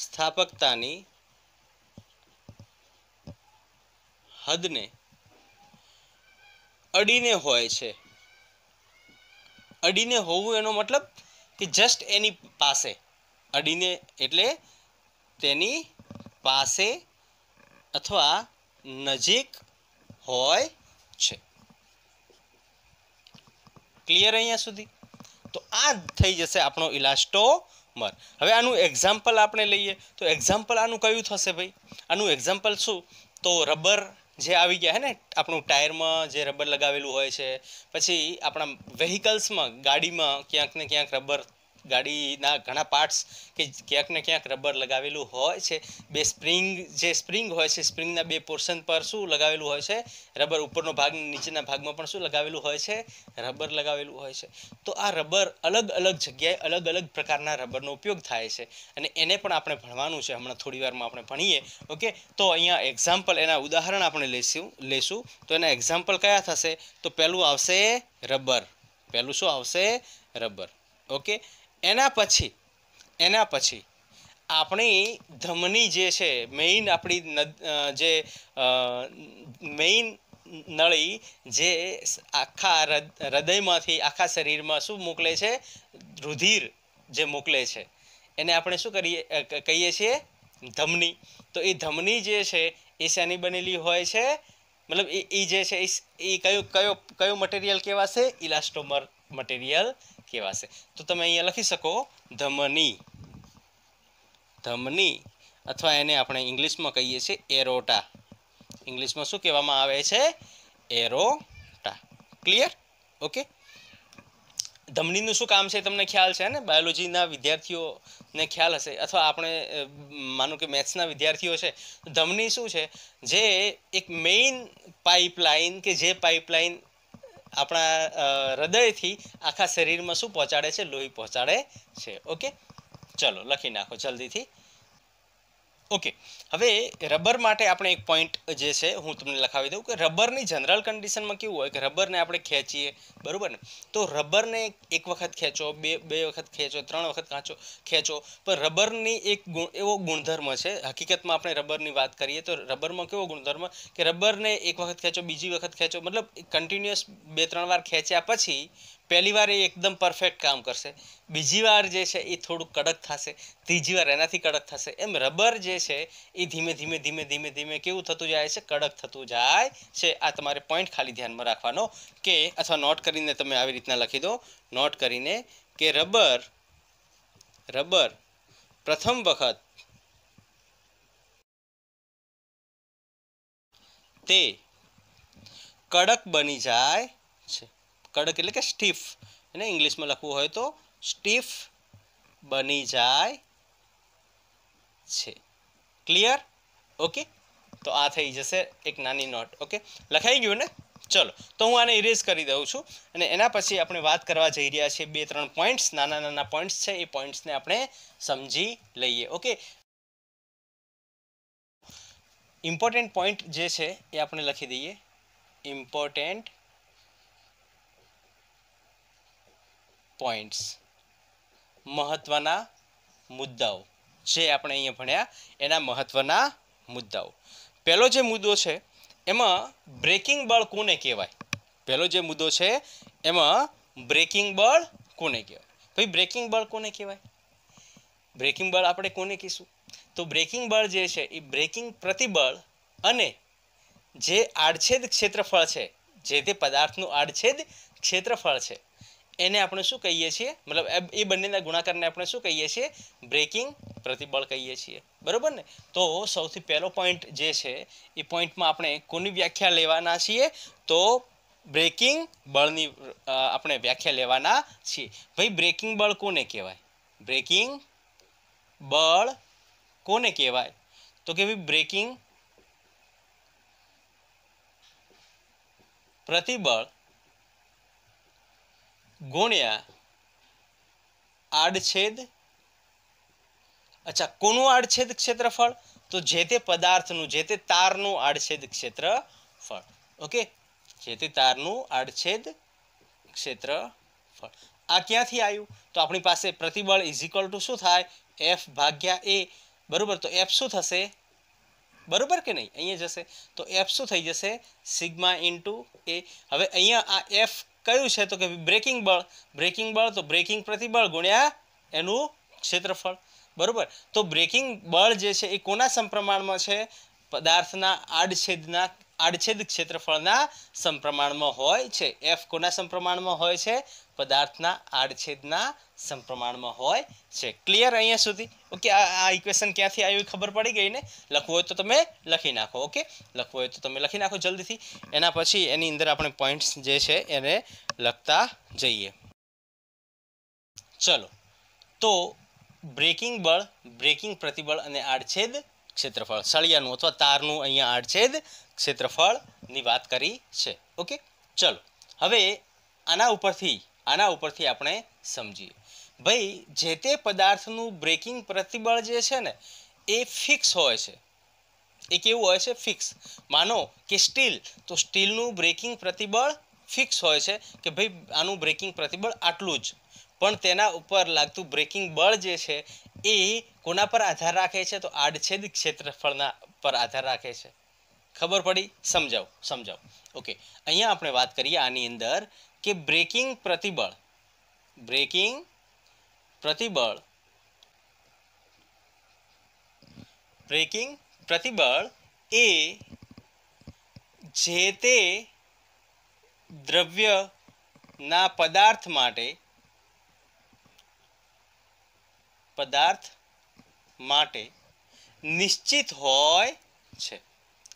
स्थापकतानी हदने अडीने होय छे। अडीने होवू एनो मतलब कि जस्ट एनी पासे, अडीने एटले तेनी पासे अथवा नजीक होय छे। क्लियर अहींया सुधी? तो आ थई जशे आपणो इलास्टोमर। हवे आनुं एक्जाम्पल आपणे लईए तो एक्जाम्पल आनुं कयुं थशे भाई? आनुं एक्जाम्पल शुं तो रबर जे आवी गया है ने, आपणो टायर में जे रबर लगावेलू होय छे, पछी आपणा वेहिकल्स में, गाड़ी में क्यांक ने क्यांक रबर, गाड़ी ना घणा पार्ट्स के क्यांक ने क्यांक रबर लगावेलू होय छे। बे स्प्रिंग जे स्प्रिंग होय छे, स्प्रिंग ना बे पोर्शन पर शुं लगावेलू होय छे? रबर। उपरनो भाग नीचेना भागमां पण शुं लगावेलू होय छे? रबर लगावेलू होय छे। तो आ रबर अलग अलग जग्याए अलग अलग प्रकारना रबरनो उपयोग थाय छे अने एने पण आपणे भणवानुं छे, हमणां थोड़ी वारमां आपणे भणीए। ओके, तो अहींया एक्जाम्पल एना उदाहरण आपणे लेशुं लेशुं तो एना एक्जाम्पल कया थशे? तो पहेलुं आवशे रबर, पहेलुं शुं आवशे? रबर। ओके, एना पछी एना पछी अपनी धमनी जे छे, मेन अपनी जे मेन नळी जे आखा हृदय में आखा शरीर में शू मोकले छे? रुधिर जे मोकले छे एने अपने शू करीए कहीए छे? धमनी। तो ये धमनी जे छे ए शानी बनेली होय छे? मतलब ए जे छे ए कयो कयो कयो मटेरियल कहेवाशे? इलास्टोमर मटेरियल केवासे। तो तमे अहींया लखी सको धमनी, धमनी अथवा एने आपणे इंग्लिश में कहीए छे एरोटा। इंग्लिश में शुं कहेवामां आवे छे? एरोटा। क्लियर? ओके, धमनीनुं शुं काम छे तमने ख्याल छे ने? बायोलॉजीना विद्यार्थीओने ख्याल हशे अथवा आपणे मानो के मेथ्सना विद्यार्थीओ छे। धमनी शुं छे? जे एक मेन पाइपलाइन के जे पाइपलाइन अपना हृदय थी आखा शरीर में शू पहोंचाड़े छे? लोही पहोंचाड़े छे। ओके, चलो लखी नाखो जल्दी थी। ओके, हवे रबर माटे आपणे एक पॉइंट जे छे हूँ तमने लखावी दूँ कि रबरनी जनरल कंडीशन में केवुं होय कि रबर ने आपणे खेंचीए, बरोबर ने? तो रबर ने एक वखत खेंचो, बे बे वखत खेंचो, त्रण वखत खाँचो खेंचो, पर रबरनी एक गुण एवो गुणधर्म छे। हकीकत में आपणे रबरनी वात करीए तो रबर में केवो गुणधर्म कि रबर ने एक वखत खेंचो, बीजी वखत खेंचो, मतलब कंटीन्युअस बे त्रण वार खेंच्या पछी पहली बार ये एकदम परफेक्ट काम करशे, बीजी वार जे छे ए थोड़ुं कड़क थशे, तीजी वार एनाथी कड़क थशे, एम रबर जे छे ए धीमे धीमे धीमे धीमे धीमे केवुं थतुं जाय छे? कड़क थतुं जाय छे। आ तमारे पॉइंट खाली ध्यान में राखवानो के अथवा नोट करीने तमे आवी रीतना लखी दो, नोट करीने के रबर रबर प्रथम वखत ते कड़क बनी जाय छे। कड़क एटले के स्टीफ, एने इंग्लिश में लखवू होय तो स्टीफ बनी जाय छे। क्लियर? ओके, तो आ थई जशे एक नानी नोट। ओके, लखाई गयुं ने? चलो, तो हूँ आने इरेज करी दऊं छूं अने एना पछी आपणे वात करवा जई रह्या छीए बे त्रण पॉइंट्स, नाना नाना पॉइंट्स छे, ए पॉइंट्स ने आपणे समजी लईए। ओके, इम्पोर्टेंट पॉइंट जे छे ए आपणे लखी दઈએ। इम्पोर्टेंट पॉइंट्स, महत्वना मुद्दाओं जे आपणे अहींया भण्या एना महत्वना मुद्दाओं। पहलो जे मुद्दो छे एमां ब्रेकिंग बळ कोने कहेवाय? पहलो जे मुद्दो छे एमां ब्रेकिंग बळ कोने कहेवाय? भाई ब्रेकिंग बळ कोने कहेवाय? ब्रेकिंग बळ आपणे कोने कीशुं? तो ब्रेकिंग बळ जे छे ए ब्रेकिंग प्रतिबळ अने जे आडछेद क्षेत्रफळ छे, जे ते पदार्थनुं आडछेद क्षेत्रफळ छे एने आपणे शुं कहीए छीए? मतलब ए बंनेना गुणाकारने आपणे शुं कहीए छीए? ब्रेकिंग प्रतिबळ कहीए छीए, बरोबर ने? तो सौथी पहेलो पॉइंट जे छे ए पॉइंटमां आपणे कोनी व्याख्या लेवाना छीए? तो ब्रेकिंग बळनी आपणे व्याख्या लेवाना छीए। भाई ब्रेकिंग बळ कोने कहेवाय? ब्रेकिंग बळ कोने कहेवाय? तो के भाई ब्रेकिंग प्रतिबळ गुण्या आड़छेद। अच्छा, कोनु आड़छेद क्षेत्रफल? तो जे ते पदार्थनु, जे ते तारनु आड़छेद क्षेत्रफल। ओके, જેથી તારનું આડછેદ ક્ષેત્રફળ। આ ક્યાંથી આવ્યું તો આપણી પાસે પ્રતિબળ ઇઝ ઇક્વલ ટુ શું થાય એફ ભાગ્યા એ બરાબર। તો એફ શું થશે बराबर के नहीं अहीं जैसे तो एफ शू थी जैसे सीग्मा इंटू ए। हवे अहीं आ एफ क्यूँ है तो कि ब्रेकिंग बल ब्रेकिंग बल तो ब्रेकिंग प्रतिबल गुण्या एनु क्षेत्रफल बराबर। तो ब्रेकिंग बल जे छे ए कोना संप्रमाण में है पदार्थना आड़छेदना आड़छेद क्षेत्रफलना संप्रमाण में होय छे। एफ कोना संप्रमाण में होय छे पदार्थना आड़छेदना संप्रमाण में होय छे। क्लियर अहीं सुधी ओके। आ आ इक्वेशन क्यांथी आव्युं खबर पड़ी गई ने। लखवुं होय तो तमे लखी नाखो ओके। लखवुं होय तो तमे लखी नाखो जल्दी थी। एना पछी एनी अंदर आपणे पॉइंट्स जे छे एने लखता जईए। चलो तो ब्रेकिंग बल ब्रेकिंग प्रतिबल अने आड़छेद क्षेत्रफल सळियानुं अथवा तारनुं अहींया आड़छेद क्षेत्रफल नी वात करी छे ओके। चलो हवे आना उपरथी आना उपरथी आपणे समजीए भाई जे ते पदार्थनुं ब्रेकिंग प्रतिबल जे छे ने ए फिक्स होय छे। ए केवुं होय छे फिक्स। मानो के स्टील तो स्टीलनुं ब्रेकिंग प्रतिबल फिक्स होय छे के भाई आनुं ब्रेकिंग प्रतिबल आटलुं ज पण तेना उपर लागतुं ब्रेकिंग बळ जे छे ए कोना पर आधार राखे छे तो आड़छेद क्षेत्रफळना पर आधार राखे छे। खबर पड़ी समझाओ समझाओ ओके। अहींया आपणे वात करीए आनी अंदर के ब्रेकिंग प्रतिबल ब्रेकिंग प्रतिबल ब्रेकिंग प्रतिबल ए जे ते द्रव्यना पदार्थ माटे पदार्थ माटे निश्चित होय छे।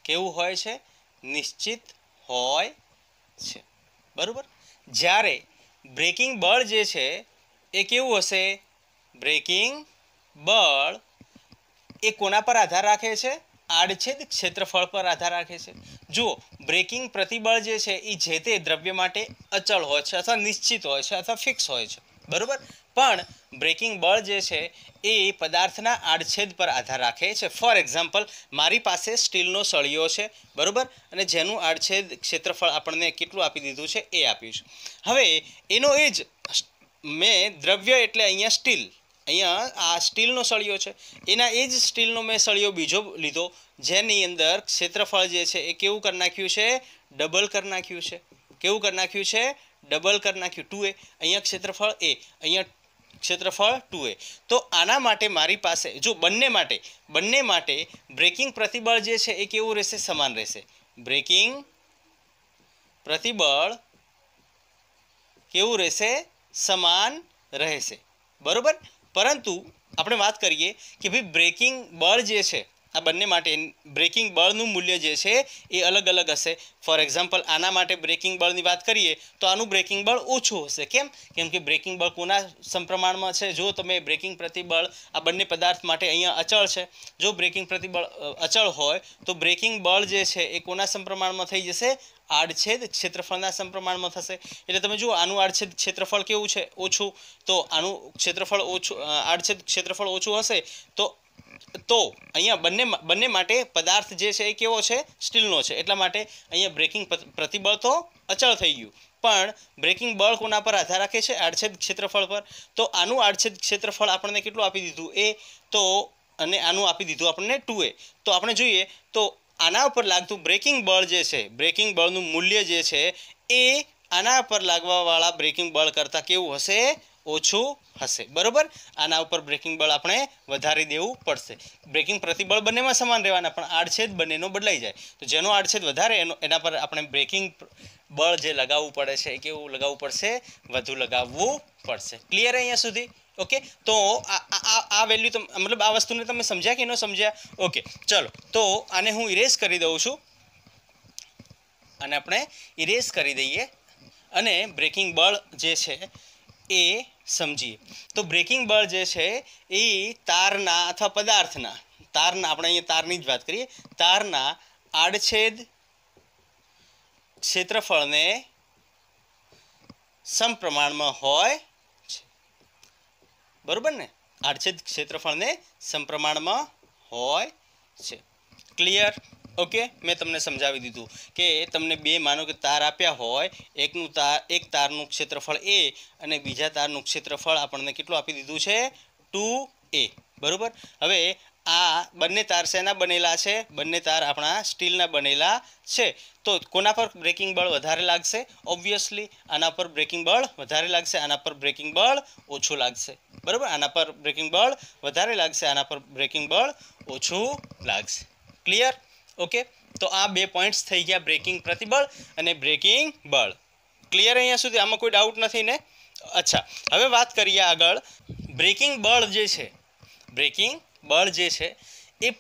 केवुं होय छे निश्चित होय छे बराबर। ज्यारे ब्रेकिंग बल जे छे ए केवुं हशे ब्रेकिंग बल ए कोना पर आधार राखे छे आड़छेद क्षेत्रफल पर आधार राखे छे। जो ब्रेकिंग प्रतिबल जे छे ए जे ते द्रव्य माटे अचल होय छे अथवा निश्चित होय छे अथवा फिक्स होय छे बराबर। पण ब्रेकिंग बल जे छे ए पदार्थना आड़छेद पर आधार राखे छे। फॉर एक्जाम्पल मारी पास स्टीलनो सळियो छे बराबर अने जेनुं आड़छेद क्षेत्रफल आपणे केटलुं आपी दीधुं छे ए आप्युं छे। हवे एनो ए ज मैं द्रव्य एटले अहींया स्टील अहींया आ स्टीलनो सळियो छे एना ए ज स्टीलनो मैं सळियो बीजो लीधो जेनी अंदर क्षेत्रफळ जे छे ए केवुं कर नाख्युं छे डबल कर नाख्युं छे। केवुं कर नाख्युं छे डबल कर नाख्युं टू ए। अहींया क्षेत्रफळ ए अहींया क्षेत्रफल टू ए। तो आना माटे मारी पासे जो बन्ने माटे बन्ने माटे ब्रेकिंग प्रतिबल जे छे ए केवुं रहेशे समान रहेशे। ब्रेकिंग प्रतिबल केवुं रहेशे समान रहेशे बरोबर। परंतु आपणे वात करीए कि भाई ब्रेकिंग बल जे छे आ बन्ने माटे ब्रेकिंग बळनुं मूल्य जे छे ए अलग अलग हशे। फॉर एक्जाम्पल आना माटे ब्रेकिंग बळनी वात करीए तो आनुं ब्रेकिंग बळ ओछुं हशे। केम केम के ब्रेकिंग बळ कोना संप्रमाणमां छे। जो तमे ब्रेकिंग प्रतिबळ आ बन्ने पदार्थ माटे अहींया अचळ छे। जो ब्रेकिंग प्रतिबळ अचळ होय तो ब्रेकिंग बळ जे छे ए कोना संप्रमाणमां थई जशे आड़छेद क्षेत्रफलना संप्रमाणमां थशे। एटले तमे जुओ आनुं आड़छेद क्षेत्रफळ केवुं छे ओछुं तो आनुं क्षेत्रफळ ओछुं आड़छेद क्षेत्रफळ ओछुं हशे। तो तो अहींया बन्ने बन्ने माटे पदार्थ जे छे ए केवो छे स्टीलनो छे एटला माटे अहींया ब्रेकिंग प्रतिबल तो अचल थई गयुं पण ब्रेकिंग बल कोना पर आधार राखे छे आड़छेद क्षेत्रफल पर। तो आनुं आड़छेद क्षेत्रफल आपणे केटलुं आपी दीधुं ए तो अने आनुं आपी दीधुं आपणे टू ए। तो आपणे जोईए तो आना पर लागतुं ब्रेकिंग बल जे छे ब्रेकिंग बळनुं मूल्य जे छे ए आना पर लागवावाळा ब्रेकिंग बल करता केवुं हशे ओछू हशे बरोबर। आना उपर ब्रेकिंग बल आपणे वधारी देवू पड़शे। ब्रेकिंग प्रतिबल बनेमां समान रहेवाना पण आड़छेद बनेनो बदलाई जाय तो जेनो आड़छेद वधारे एनो एना पर आपणे ब्रेकिंग बल जे लगाववू पड़े छे केवुं लगाववू पड़शे वधु लगाववू पड़शे। क्लियर अहींया सुधी ओके। तो आ आ आ वेल्यू तो मतलब आ वस्तुने तमे समझ्या के न समझ्या ओके। चलो तो आने हूँ इरेज करी दऊं छुं अने आपणे इरेज करी दईए अने ब्रेकिंग बल जे छे ए समझिए। तो ब्रेकिंग बल जे छे ए तारना अथवा पदार्थना तारना आपणे अहींया तारनी ज वात करीए तारना आड़छेद क्षेत्रफळने समप्रमाणमां होय छे बरोबर ने। आड़छेद क्षेत्रफळने समप्रमाणमां होय छे। क्लियर ओके मैं तमने समझावी दीधुं के तमने बे मानो के तार आप्या होय एकनुं तार एक तारनुं क्षेत्रफळ ए अने बीजा तारनुं क्षेत्रफळ आपणने केटलुं आपी दीधुं छे टू ए बरोबर। हवे आ बने तार सेना बनेला छे, बने तार अपना स्टीलना बनेला छे तो कोना पर ब्रेकिंग बल वधारे लागशे? ऑब्वियसली आना पर ब्रेकिंग बल वधारे लागशे, आना पर ब्रेकिंग बल ओछुं लागशे बराबर। आना पर ब्रेकिंग बल वधारे लागशे, आना पर ब्रेकिंग बल ओछुं लागशे। Clear okay. तो आ बे पॉइंट्स थई गया ब्रेकिंग प्रतिबल अने ब्रेकिंग बल। क्लियर अहींया सुधी आमां कोई डाउट नथी ने। अच्छा हवे बात करीए आगळ ब्रेकिंग बल जे छे, ब्रेकिंग बल जे छे ए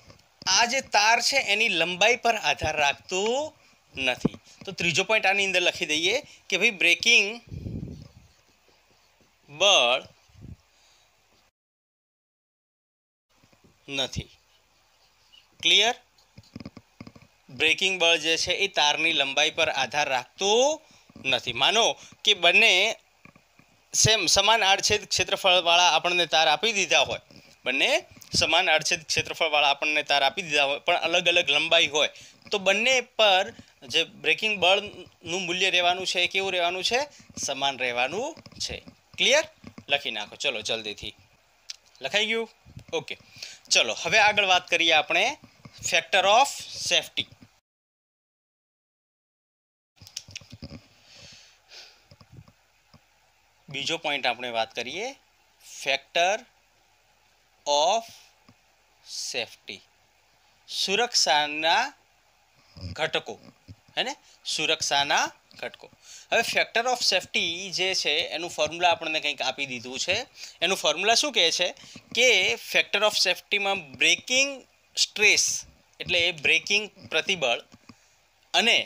आ जे तार छे एनी लंबाई पर आधार राखतुं नथी। तो त्रीजो पॉइंट आनी अंदर लखी दईए कि भाई ब्रेकिंग बल नथी। क्लियर ब्रेकिंग बल जे छे ए तारनी लंबाई पर आधार राखतुं नथी। मानो कि बने सेम समान आड़छेद क्षेत्रफळवाळा आपणने तार आपी दीधा होय, बने समान आड़छेद क्षेत्रफळवाळा आपणने तार आपी दीधा होय पण अलग अलग लंबाई होय तो बने पर जे ब्रेकिंग बळनुं मूल्य रहेवानुं छे केवुं रहेवानुं छे? समान रहेवानुं छे। क्लियर लखी नाखो चलो जल्दीथी। लखाई गयुं ओके। चलो हवे आगळ वात करीए आपणे फैक्टर ऑफ सेफ्टी। बीजो पॉइंट आपणे वात करीए फैक्टर ऑफ सेफ्टी सुरक्षाना घटको है ने, सुरक्षाना घटको। हवे फेक्टर ऑफ सेफ्टी जे छे एनु फॉर्म्युला आपणे कंईक आपी दीधुं छे। एनु फॉर्म्युला शुं कहे छे के फेक्टर ऑफ सेफ्टी में ब्रेकिंग स्ट्रेस एटले ब्रेकिंग प्रतिबल अने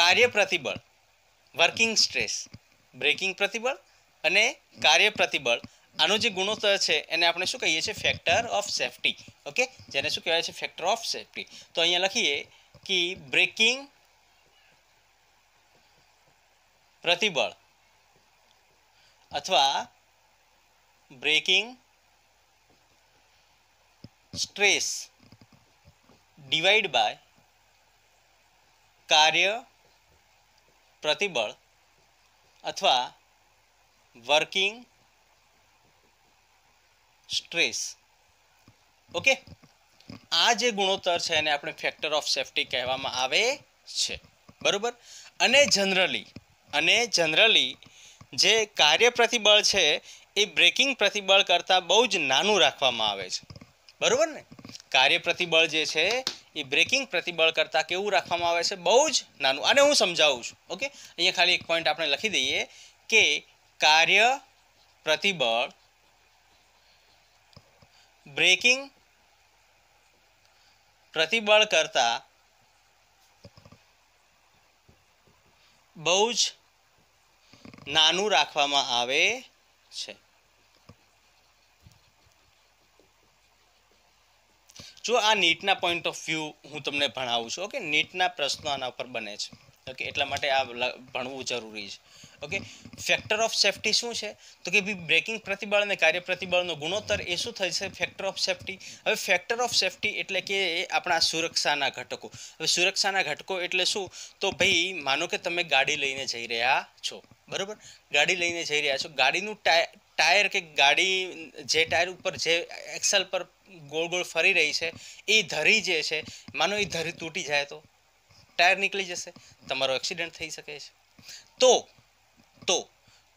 कार्य प्रतिबल वर्किंग स्ट्रेस ब्रेकिंग प्रतिबल अने कार्य प्रतिबल आनो जे गुणोत्तर छे एने आपणे शुं कहीए छे फेक्टर ऑफ सेफ्टी। ओके जेने शुं कहेवाय छे फेक्टर ऑफ सेफ्टी। तो अहींया लखीए कि ब्रेकिंग प्रतिबल अथवा ब्रेकिंग स्ट्रेस डिवाइड बाय कार्य प्रतिबल अथवा वर्किंग स्ट्रेस। ओके आ जे गुणोत्तर छे एने आपणे फेक्टर ऑफ सेफ्टी कहेवामां आवे छे बरोबर। अने जनरली अने जनरली जे कार्य प्रतिबल छे ए ब्रेकिंग प्रतिबल करता बहु ज नानुं राखवामां आवे छे बरोबर ने। कार्य प्रतिबल जे छे ए ब्रेकिंग प्रतिबल करता केवुं राखवामां आवे छे? बहु ज नानुं। आने हुं समजावुं छुं ओके। अहींया खाली एक पॉइंट आपणे लखी दઈએ के कार्य प्रतिबल ब्रेकिंग प्रतिबल करता बहु ज नानुं राखवामां आवे छे। जो आ नीटना पॉइंट ऑफ व्यू हूँ तमने भणावुं छुं ओके। नीटना प्रश्नो आना पर बने छे ओके एटला माटे आ भणवुं जरूरी छे ओके। फेक्टर ऑफ सेफ्टी शू है तो कि भाई ब्रेकिंग प्रतिबल ने कार्य प्रतिबल गुणोत्तर ए शू थे फेक्टर ऑफ सेफ्टी। हवे फेक्टर ऑफ सेफ्टी एटले के अपना सुरक्षाना घटको। हवे सुरक्षाना घटको एटले शू तो भाई मानो कि तमे गाड़ी लईने जई रह्या छो बरोबर। गाड़ी लईने जई रह्या छो गाड़ीनुं टाय टायर के गाड़ी जे टायर पर जे एक्सल पर गोल गोल फरी रही है ए धरी जे छे मानो ए धरी तूटी जाए तो टायर निकली जशे तमारो एक्सिडेंट थई शके छे। तो तो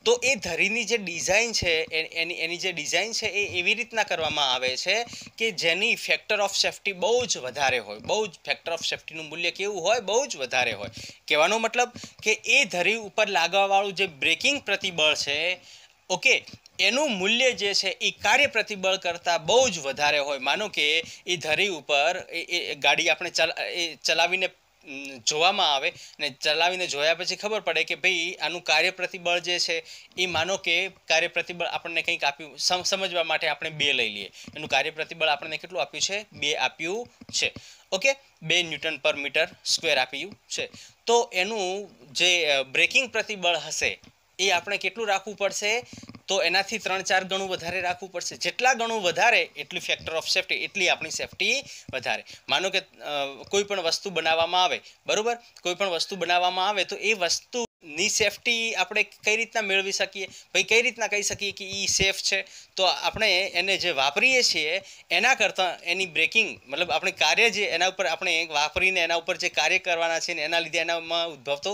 तो ए धरीनी जे डिजाइन है एनी एनी जे डिजाइन है ए एवी रीतना करवामां आवे छे कि जेनी फेक्टर ऑफ सेफ्टी बहु ज वधारे होय। बहु ज फेक्टर ऑफ सेफ्टीनुं मूल्य केवुं होय? बहु ज वधारे होय। कहेवानो मतलब कि ए धरी उपर लागवावाळुं जे ब्रेकिंग प्रतिबल छे ओके एनुं मूल्य जे छे ए कार्य प्रतिबल करता बहु ज वधारे होय। मानो कि ए धरी उपर ए गाड़ी आपणे चल ए चलावीने જોવામાં આવે ને ચલાવીને જોયા પછી ખબર પડે કે ભાઈ આનું કાર્ય પ્રતિબળ જે છે એ માનો કે કાર્ય પ્રતિબળ આપણને કંઈક આપ્યું સમજવા માટે આપણે બે લઈ લઈએ એનું કાર્ય પ્રતિબળ આપણને કેટલું આપ્યું છે? બે આપ્યું છે ઓકે। બે ન્યૂટન પર મીટર સ્ક્વેર આપ્યું છે તો એનું જે બ્રેકિંગ પ્રતિબળ હશે એ આપણે કેટલું રાખવું પડશે? तो एनाथी त्रण चार गणु वधारे राखવું પડશે। જેટલા ગણું વધારે એટલું ફેક્ટર ઓફ સેફ્ટી, એટલી આપણી સેફ્ટી વધારે। માનો કે કોઈ પણ વસ્તુ બનાવવામાં આવે, બરોબર, કોઈ પણ વસ્તુ બનાવવામાં આવે તો એ વસ્તુ ની सेफ्टी આપણે કઈ રીતના મેળવી સકીએ ભાઈ, કઈ રીતના કહી સકીએ કે ઈ સેફ છે? તો આપણે એને જે વાપરીએ છીએ એના કરતાં એની બ્રેકિંગ, મતલબ આપણે કાર્ય જે એના ઉપર આપણે વાપરીને એના ઉપર જે કાર્ય કરવાના છે ને એના લીધે એનામાં ઉદ્ભવતો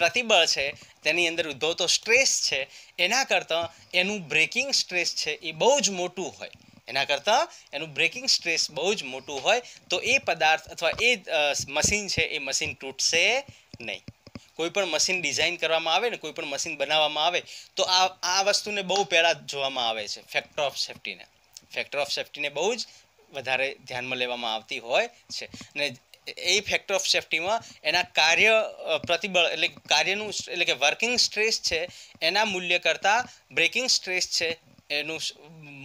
प्रतिबल है, तेनी अंदर उद्भवतो स्ट्रेस है, एना करता एनु ब्रेकिंग स्ट्रेस है ए बहुज मोटू होय। एना करता एनु ब्रेकिंग स्ट्रेस बहुज मोटू होय तो ए पदार्थ अथवा ए मशीन है ए मशीन तूटशे नहीं। कोईपण मशीन डिजाइन करवामां आवे ने कोईपण मशीन बनाववामां आवे तो आ आ वस्तुने बहु पहेला जोवामां आवे छे। फेक्टर ऑफ सेफ्टी ने फेक्टर ऑफ सेफ्टी ने बहुज वधारे ध्यानमां लेवामां आवती होय छे ने ए फेक्टर ऑफ सेफ्टी में एना कार्य प्रतिबल एटले कार्यनु एटले के वर्किंग स्ट्रेस छे एना मूल्य करता ब्रेकिंग स्ट्रेस छे एनु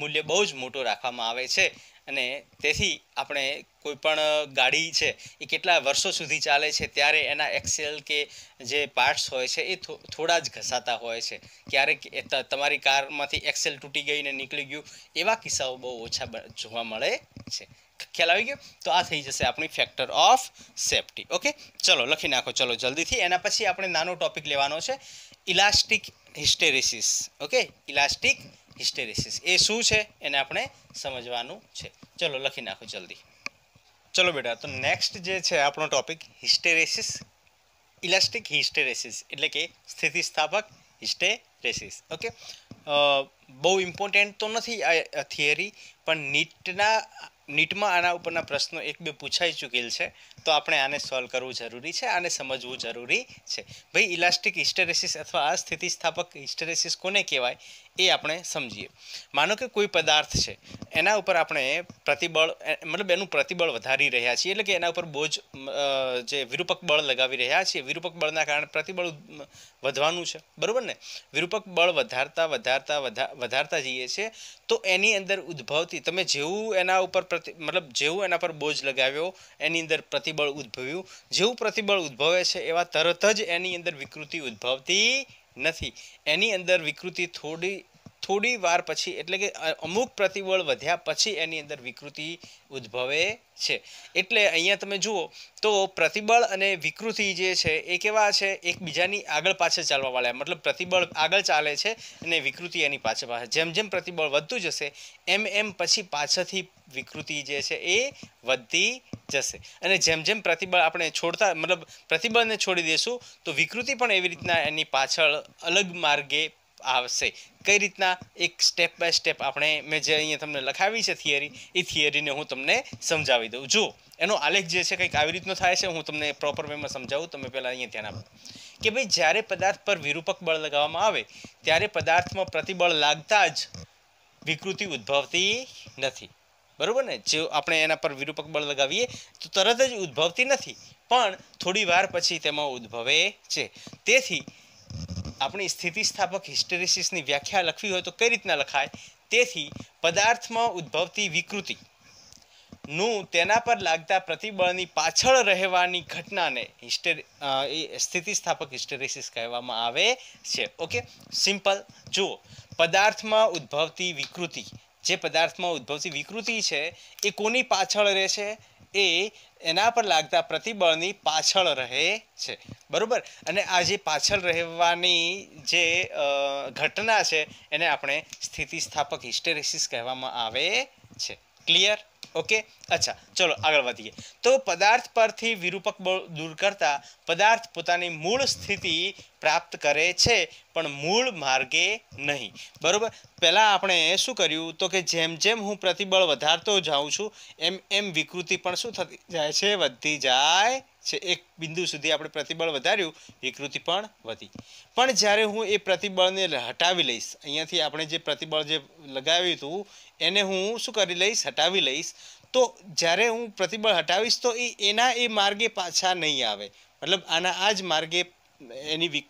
मूल्य बहुज मोटो राखवामां आवे छे। अने तेथी आपणे कोईपण गाड़ी है ये केटला वर्षों सुधी चाले छे त्यारे एना एक्सेल के जे पार्ट्स होय छे ए थो, थोड़ा ज घसाता होय छे। क्यारेक तमारी कार मांथी एक्सेल तूटी गई ने निकली गयुं एवा किस्साओ बहु ओछा जोवा मळे छे। ख्याल आई गयो? तो आ थई जशे आपणी फेक्टर ऑफ सेफ्टी। ओके, चलो लखी नाखो, चलो जल्दी थी। एना पछी आपणे नानो टॉपिक लेवानो छे elastic hysteresis. Okay, elastic hysteresis ए शुं छे एने आपणे समजवानुं छे। चलो लखी नाखो जल्दी। चलो बेटा, तो नेक्स्ट जे छे आपणो टॉपिक हिस्टेरेसिस, इलास्टिक हिस्टेरेसिस एटले के स्थितिस्थापक हिस्टेरेसिस। ओके, बहु इम्पोर्टेंट तो नहीं आ थियरी, पण नीटना नीट में आना उपरना प्रश्नों एक बे पूछाई चूकेल है तो आपणे आने सॉल्व करवू जरूरी है, आने समझवू जरूरी है। भाई इलास्टिक हिस्टेरेसिस अथवा आ स्थितिस्थापक हिस्टेरेसिस कोने कहेवाय ए आपणे समझीए। मानो कि कोई पदार्थ है एना उपर आपणे प्रतिबल मतलब एनु प्रतिबल वधारी रह्या छीए एटले के एना उपर बोझ जे विरूपक बल लगावी रह्या छीए। विरूपक बलना कारणे प्रतिबल वधवानुं छे, बरोबर ने? विरूपक बल वधारता वधारता वधारता जईए छीए तो एनी अंदर उद्भवती तमे जेवुं एना उपर मतलब जेवुं एना पर बोझ लगाव्यो एनी अंदर प्रतिबल उद्भव्युं। जेवुं प्रतिबल उद्भवे छे एवा तरत ज एनी अंदर विकृति उद्भवती नहीं। एनी अंदर विकृति थोड़ी थोड़ी वार पछी एटले के अमुक प्रतिबल वध्या पछी एनी अंदर विकृति उद्भवे छे। एटले अहींया तमे जुओ तो प्रतिबल अने विकृति जे छे ए केवा छे, एकबीजानी आगळ पाछळ चालवा वाळा। मतलब प्रतिबल आगळ चाले छे अने विकृति एनी पाछळ पाछळ। जेम जेम प्रतिबल वधतुं जशे एम एम पछी पाछळथी विकृति जे छे ए वधती जशे अने जेम जेम प्रतिबल आपणे छोड़ता मतलब प्रतिबलने छोड़ी देशुं तो विकृति पण एवी रीतना एनी पाछळ अलग मार्गे आवशे। कई रीतना एक स्टेप बाय स्टेप आपणे मैं जे अहींया तमने लखावी छे थियरी, ए थियरी ने हूँ तमने समझावी दऊँ। जुओ एनो आलेख जे छे कंईक आवी रीतनो थाय छे, हूँ तमने प्रोपर वे में समझावूँ। तमे पहेला अहींया ध्यान आपो के भाई ज्यारे पदार्थ पर विरूपक बल लगाववामां आवे त्यारे पदार्थमां प्रतिबल लागता ज विकृति उद्भवती नथी, बरोबर ने? जो आपणे एना पर विरूपक बल लगावीए तो तरत ज उद्भवती नथी पण थोड़ी वार पछी तेमां उद्भवे छे। तेथी अपनी स्थितिस्थापक हिस्टेरेसिस की व्याख्या लखी हो तो कई रीतना लखाय? तेथी पदार्थ में उद्भवती विकृति नू तेना पर लगता प्रतिबल पाछळ रहेवानी घटना ने हिस्टेर स्थितिस्थापक हिस्टेरेसिस कहेवामां आवे छे। Okay, simple. जो पदार्थ में उद्भवती विकृति जे पदार्थ में उद्भवती विकृति है ये कोनी पाछळ रहे छे? ए एना पर लागता प्रतिबळनी पाछळ रहे छे, बरोबर? अने आ जे पाछळ रहेवानी जे घटना छे एने आपणे स्थितिस्थापक हिस्टेरेसिस कहेवामां आवे छे। क्लियर? ओके, अच्छा, चलो आगळ वधीए। तो पदार्थ परथी विरूपक बळ दूर करता पदार्थ पोतानी मूळ स्थिति प्राप्त करे छे पण मूळ मार्गे नहीं, बरोबर? पहला आपणे शुं कर्युं तो के जेम जेम हूँ प्रतिबल वधारतो जाऊँ छूं एम एम विकृति पण शुं थती जाय छे? वधती जाय छे। एक बिंदु सुधी आपणे प्रतिबल वधार्युं, विकृति पण वधी, पण ज्यारे हूँ ए प्रतिबळने हटावी लईश, अहींयाथी आपणे जे प्रतिबल जे लगाव्युं हतुं एने हूँ शुं करी लईश? हटावी लईश। तो ज्यारे हूँ प्रतिबल हटावीश तो ए एना ए मार्गे पाछा नहीं आवे। मतलब आना आ ज मार्गे एनी विक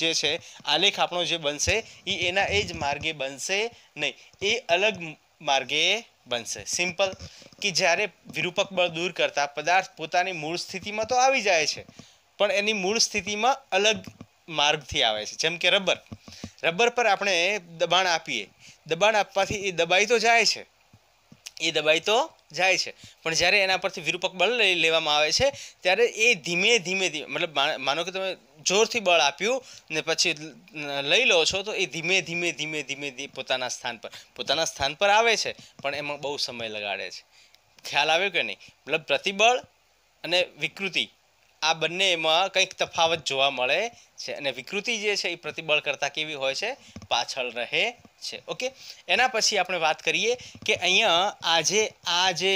जे छे आलेख आपणो जे बनशे ई एना ए ज मार्गे बनशे नहीं, ए अलग मार्गे बनशे। सिंपल कि ज्यारे विरूपक बल दूर करता पदार्थ पोतानी मूळ स्थितिमां तो आवी जाय छे पण एनी मूळ स्थितिमां अलग मार्गथी आवे छे। जेम के रबर रबर पर आपणे दबाण आपीए, दबाण आपवाथी ए दबाई तो जाए छे, ए दबाई तो जाए छे, पण ज्यारे एना परथी विरूपक बल लई लेवामां आवे छे त्यारे ए धीमे धीमे धीमे मतलब मानो के तमे जोरथी बल आप्युं ने पछी लई लो छो तो ए धीमे धीमे धीमे धीमे पोताना स्थान पर पोताना स्थान पर आवे छे, पण एमां बहु समय लगाडे छे। ख्याल आव्यो के नहीं? मतलब प्रतिबल अने विकृति आ बंनेमां कंईक तफावत जोवा मळे छे अने विकृति जे छे ए प्रतिबल करता केवी होय छे, पाछळ रहे छे। ओके, एना पछी आपणे वात करीए के अहींया आ जे आ जे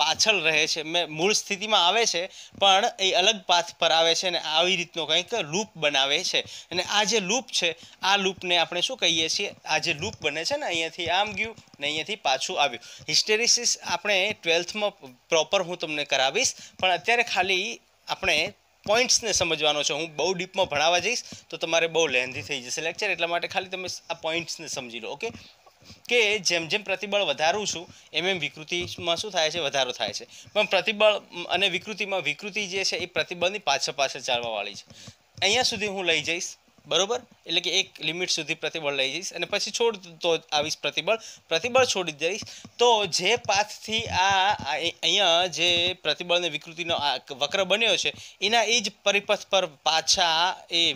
पाछळ रहे छे मे मूळ स्थितिमां आवे छे पण ए अलग पाथ पर आवे छे अने आवी रीतनो कंईक लूप बनावे छे अने आ जे लूप छे आ लूपने आपणे शुं कहीए छीए? आ जे लूप बने छे ने अहींयाथी आम गयुं ने अहींयाथी पाछुं आव्युं। हिस्टेरिसिस आपणे ट्वेल्थमां प्रोपर हुं तमने करावीश, पण अत्યારે खाली अपने पॉइंट्स ने समझवानो छे। हूँ बहु डीप में भणावा जईश तो तमारे बहु लेंथी थई जशे लेक्चर, एटला माटे खाली तमे आ पॉइंट्स ने समझी लो। ओके, के जेम जेम प्रतिबल वधारू छूँ एम एम विकृति में शू थाय छे? वधारो थाय छे, पण प्रतिबल अने विकृति में विकृति जे छे ए प्रतिबल नी पाछळ पाछळ चालवा वाली छे। अहींया सुधी हूँ लई जईश, बरोबर, एटले के एक लिमिट सुधी प्रतिबल लई जईश अने पछी छोड़तो आवीश, प्रतिबल प्रतिबल छोड़ी दईश। तो जे पाथथी आ अहींया जे प्रतिबल ने विकृतिनो वक्र बन्यो छे एना ए ज परिपथ पर पाछा ए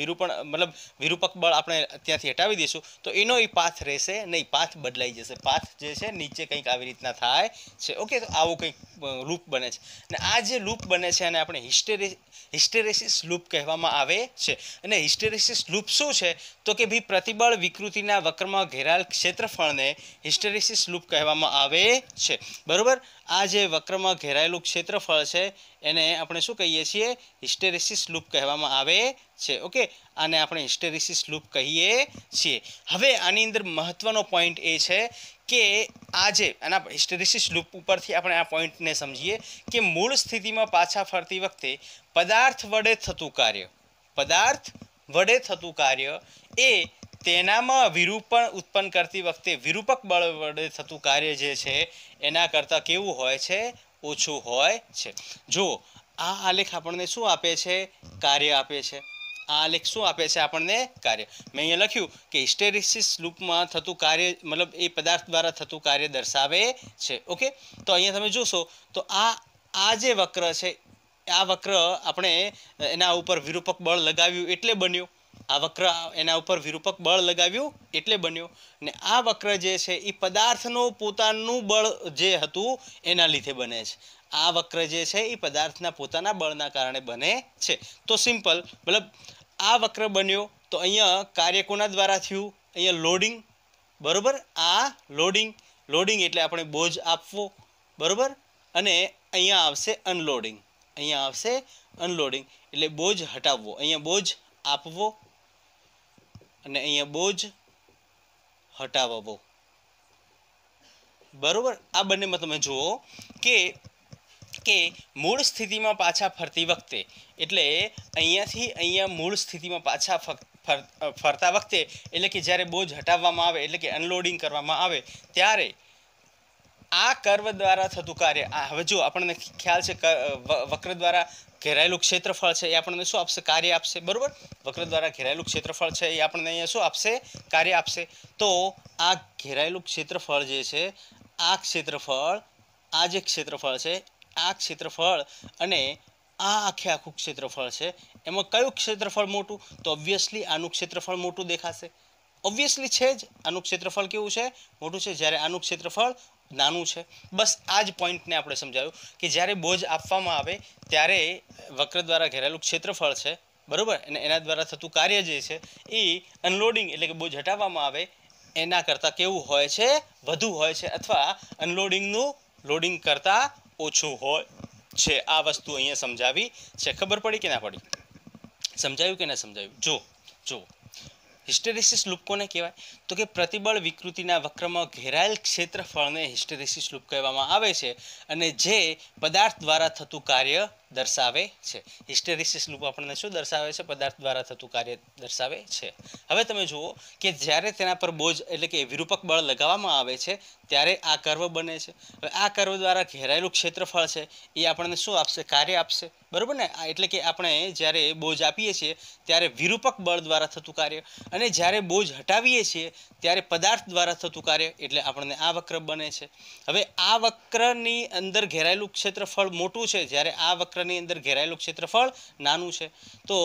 विरूपण मतलब विरूपक बल आपणे त्यांथी हटावी दीशुं तो एनो ए पाथ रहेशे नहीं, पाथ बदलाई जशे, पाथ जे छे नीचे कंईक आवी रीतना थाय छे। ओके, तो आवो कंईक लूप बने छे अने आ जे लूप बने छे एने आपणे हिस्टेरे हिस्टेरेसिस लूप कहेवामां आवे छे। अने हिस्टेरिसिस लूप शू है? तो कि भाई प्रतिबल विकृति वक्र में घेरायेल क्षेत्रफल ने हिस्टेरिसिस लूप कहवामां आवे छे, बरोबर। आज वक्र में घेरायेलू क्षेत्रफल है एने अपने शू कही छे? हिस्टेरिसिस लूप कहवामां आवे छे। ओके, आने अपने हिस्टेरिसिस लूप कहीए छे। हवे आनी अंदर महत्वनो पॉइंट ए छे के आज आना हिस्टेरिसिस लूप उपरथी आपणे आ पॉइंट ने समझीए कि मूल स्थिति में पाछा फरती वखते पदार्थ वडे थतुं कार्य पदार्थ वडे थतुं कार्य ए तेनामां विरूपण उत्पन्न करती वखते विरूपक बळ वडे थतुं कार्य जे छे एना करता केवुं होय छे? ओछुं होय छे। जो आ आलेख आपणे शुं आपे छे? कार्य आपे छे। आ आलेख शू आपे छे? आपणे कार्य। मैं अहींया लख्युं के हिस्टेरिसिस लूपमां थतुं कार्य मतलब ए पदार्थ द्वारा थतुं कार्य दर्शावे छे। ओके, तो अहींया तमे जोशो तो आ आ जे वक्र छे आ वक्र अपने एना ऊपर विरूपक बल लगाव्यू एटले बन्यो, आ वक्र एना ऊपर विरूपक बल लगाव्यू एटले बन्यो ने आ वक्र जे छे ई पदार्थनो पोतानु बल जे हतुं एना लीधे बने छे। आ वक्र जे छे ई पदार्थना पोताना बळना कारणे बने छे। तो सिंपल मतलब आ वक्र बन्यो तो अहींया कार्य कोना द्वारा थयुं? अहींया लोडिंग, बरोबर। आ लोडिंग लोडिंग एटले अपने बोझ आपवो, बरोबर, अने अहींया आवशे अनलोडिंग, अहींया आवशे अनलोडिंग एटले बोझ हटाववो, अहींया बोझ आपवो अने अहींया बोझ हटाववो, बरोबर। आ बंनेमां तमे जुओ के के मूळ स्थितिमां पाछा फरती वखते एटले अहींयाथी अहींया मूळ स्थितिमां पाछा फर फरता वखते एटले के ज्यारे बोझ हटाववामां आवे एटले के अनलोडिंग करवामां आवे त्यारे आ कर्व द्वारा थतुं कार्य। हवे जो आपणे ख्याल छे वक्र द्वारा घेरायेलू क्षेत्रफल छे आपणे शुं आपशे? कार्य आपशे, बरोबर। वक्र द्वारा घेरायेलू क्षेत्रफल छे ए आपणे अहींया शुं आपशे? कार्य आपशे। तो आ घेरायेलू क्षेत्रफल जे छे आ क्षेत्रफल आ जे क्षेत्रफल छे आ क्षेत्रफल अने आ आखे आखू क्षेत्रफल छे एमां कयुं क्षेत्रफल मोटुं? तो ऑब्वियसली आनुं क्षेत्रफल मोटुं देखाशे, ऑब्वियसली छे ज। आनुं क्षेत्रफल केवुं छे? मोटुं छे, ज्यारे आनुं क्षेत्रफल नानू छे। बस आज पॉइंट ने आपणे समजाव्यो कि ज्यारे बोझ आपवामां आवे त्यारे वक्र द्वारा घेरायेलू क्षेत्रफल छे, बरोबर, अने एना द्वारा थतुं कार्य जे छे ए अनलोडिंग एटले के बोझ हटाववामां आवे एना करता केवुं होय छे? वधु होय छे अथवा अनलोडिंगनुं लोडिंग करता ओछुं होय छे। आ वस्तु अहींया समजावी छे। खबर पड़ी के ना पड़ी? समजाव्युं के ना समजाव्युं? जो जो हिस्टेरिसिस लूप कोने कहेवाय? तो कि प्रतिबल विकृतिना वक्रमां घेरायेल क्षेत्रफळने हिस्टेरिसिस लूप कहेवामां आवे छे अने जे पदार्थ द्वारा थतुं कार्य दर्शावे छे। हिस्टेरिसिस लूप आपणे शुं दर्शावे छे? पदार्थ द्वारा थतुं कार्य दर्शावे छे। हवे तमे जुओ के ज्यारे तेना पर बोझ एटले के विरूपक बळ लगाववामां आवे छे त्यारे आ कर्व बने छे। हवे आ कर्व द्वारा घेरायेलुं क्षेत्रफळ छे ए आपणे शुं आपशे? कार्य आपशे, बरोबर ने। एटले के आपणे ज्यारे बोझ आपीए छीए त्यारे विरूपक बळ द्वारा थतुं कार्य अने ज्यारे बोझ हटावीए छीए त्यारे पदार्थ द्वारा थतुं कार्य एटले आपणे आ वक्र बने छे। हवे आ वक्रनी अंदर घेरायेलुं क्षेत्रफळ मोटुं छे ज्यारे आ वक्रनी अंदर घेरायेलुं क्षेत्रफळ नानुं छे, तो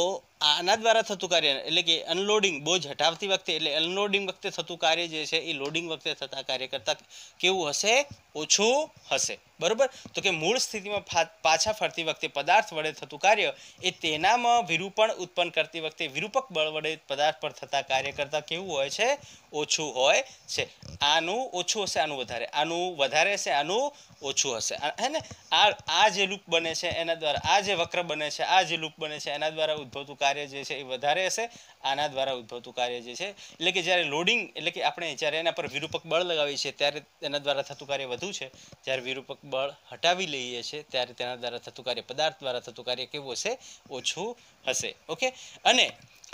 आना द्वारा थतुं कार्य एटले के अनलोडिंग बोझ हटावती वखते एटले अनलोडिंग वखते थतुं कार्य जे छे ए लोडिंग वखते थता कार्य करता केवुं हशे? ओछुं हशे, बरोबर। तो के मूळ स्थितिमां पाछा फरती वखते पदार्थ वडे थतुं कार्य ए तेनामां विरूपण उत्पन्न करती वखते विरूपक बळ वडे पदार्थ पर थता कार्य करता केवुं होय छे? ओछुं होय छे। आनुं ओछुं हशे, आनुं वधारे, आनुं वधारे हशे, आनुं ओछुं हशे, हे ने। आ आ जे लूप बने छे एना द्वारा, आ जे वक्र बने छे, आ जे लूप बने छे एना द्वारा उद्भवतुं कार्य जे छे ए वधारे हशे आना द्वारा उद्भवतुं कार्य जे छे। એટલે કે જ્યારે લોડિંગ એટલે કે આપણે જ્યારે એના પર વિરૂપક બળ લગાવીએ છીએ ત્યારે એના દ્વારા થતું કાર્ય વધુ છે, જ્યારે વિરૂપક બળ હટાવી લઈએ છીએ ત્યારે તેના દ્વારા થતું કાર્ય પદાર્થ દ્વારા થતું કાર્ય કેવું હશે? ઓછું હશે। ઓકે, અને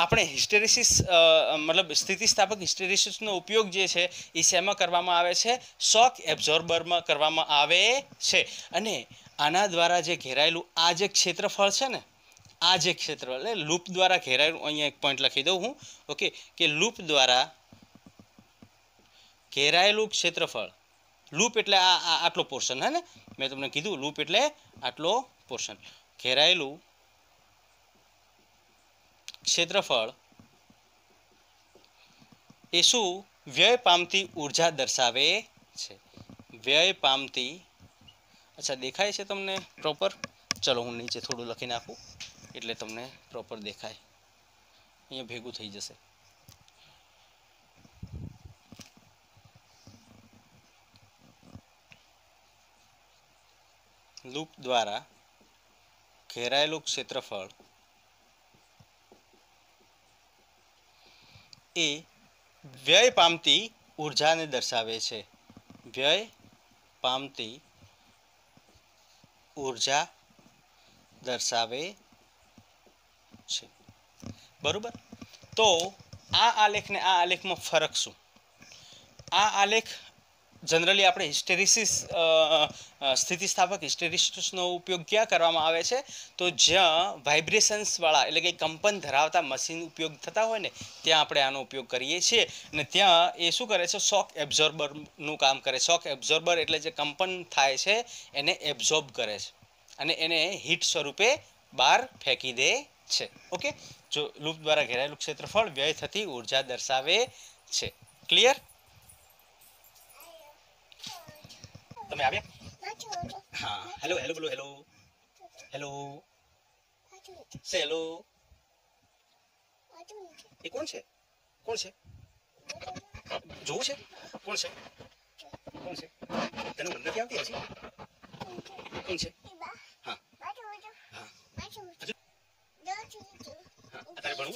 આપણે હિસ્ટેરિસિસ મતલબ સ્થિતિસ્થાપક હિસ્ટેરિસિસનો ઉપયોગ જે છે એ શેમાં કરવામાં આવે છે? શોક એબ્ઝોર્બરમાં કરવામાં આવે છે। અને આના દ્વારા જે ઘેરાયેલું આ જે ક્ષેત્રફળ છે ને, આ જે ક્ષેત્રફળ એટલે લૂપ દ્વારા ઘેરાયેલું, અહીંયા એક પોઈન્ટ લખી દઉં હું, ઓકે, કે લૂપ દ્વારા ઘેરાયેલું ક્ષેત્રફળ, લૂપ એટલે આ આટલો પોર્શન, હે ને, મેં તમને કીધું લૂપ એટલે આટલો પોર્શન, ઘેરાયેલું क्षेत्रफल ए शू व्यय पामती ऊर्जा दर्शावे छे? व्यय पामती, अच्छा देखाय छे तमने प्रॉपर? चलो हूँ नीचे थोड़ू लखी नाखू एटले तमने प्रॉपर देखाय, अहीं भेगू थई जशे। लूप द्वारा घेरायेलुं क्षेत्रफल ए व्यय पामती ऊर्जा ने दर्शावे छे। व्यय पामती ऊर्जा दर्शावे छे, बरोबर। तो आ आलेख ने आ आलेख में फरक शू? आ आलेख जनरली आपणे हिस्टेरिसिस स्थितिस्थापक हिस्टेरिसिसनो उपयोग क्या करवामां आवे छे? तो ज्यां वाइब्रेशन्सवाळा एटले के कंपन धरावता मशीन उपयोग थता होय ने त्यां आपणे आनो उपयोग करीए छीए। अने त्यां ए शुं करे छे? शॉक एब्झोर्बरनुं काम करे। शॉक एब्झोर्बर एटले जे कंपन थाय छे एने एब्झोर्ब करे छे अने एने हीट स्वरूपे बहार फेंकी दे छे। ओके, जो लूप द्वारा घेरायेलुं क्षेत्रफळ व्यय थती ऊर्जा दर्शावे छे। क्लियर? તમે આવ્યા? હા, હેલો હેલો બોલો, હેલો હેલો સે હેલો, એ કોણ છે? કોણ છે? જોવું છે? કોણ છે? કોણ છે? તને મને નથી આવતી હજી? કોણ છે? હા હા, તારે ભણવું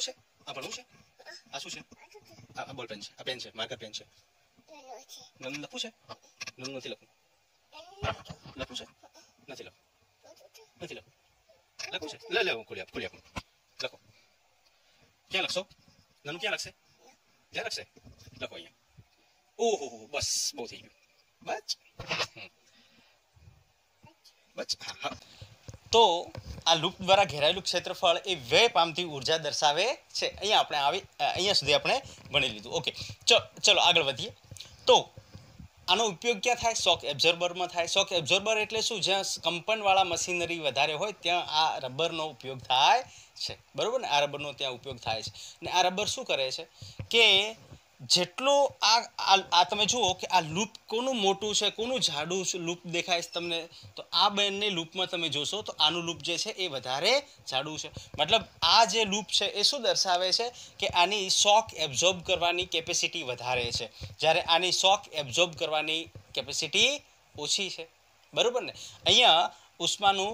છે? આ ભણવું છે? આ શું છે? આ બોલ પેન છે, આ પેન છે, માર્કર પેન છે, નંદ લખું છે? નંદ નથી લખું, લખું છે? નથી લખું, નથી લખું, લખું છે? લે લે, ખોલી આપ, ખોલી આપ, લખો. ક્યાં લખશો? નાનું ક્યાં લખશે? જ્યાં લખશે લખો, અહીંયા. ઓહો, બસ, બહુ થઈ ગયું, બચ બચ. હા, તો આ લૂપ દ્વારા ઘેરાયેલું ક્ષેત્રફળ એ વ્યય પામતી ઊર્જા દર્શાવે છે। અહીંયા આપણે આવી, અહીંયા સુધી આપણે ભણી લીધું। ઓકે, ચલો આગળ વધીએ। તો આનો ઉપયોગ ક્યાં થાય? શોક એબ્ઝોર્બરમાં થાય। શોક એબ્ઝોર્બર એટલે શું? જ્યાં કંપનવાળા મશીનરી વધારે હોય ત્યાં આ રબરનો ઉપયોગ થાય છે, બરાબર ને, આ રબરનો ત્યાં ઉપયોગ થાય છે। અને આ રબર શું કરે છે કે જેટલો આ આ તમે જુઓ કે આ લૂપ કોનું મોટું છે, કોનું જાડું લૂપ દેખાય છે તમને, તો આ બંને લૂપમાં તમે જોશો તો આનું લૂપ જે છે એ વધારે જાડું છે। મતલબ આ જે લૂપ છે એ શું દર્શાવે છે કે આની શોક એબ્ઝોર્બ કરવાની કેપેસિટી વધારે છે, જ્યારે આની શોક એબ્ઝોર્બ કરવાની કેપેસિટી ઓછી છે, બરાબર ને। અહીંયા ઉષ્માનું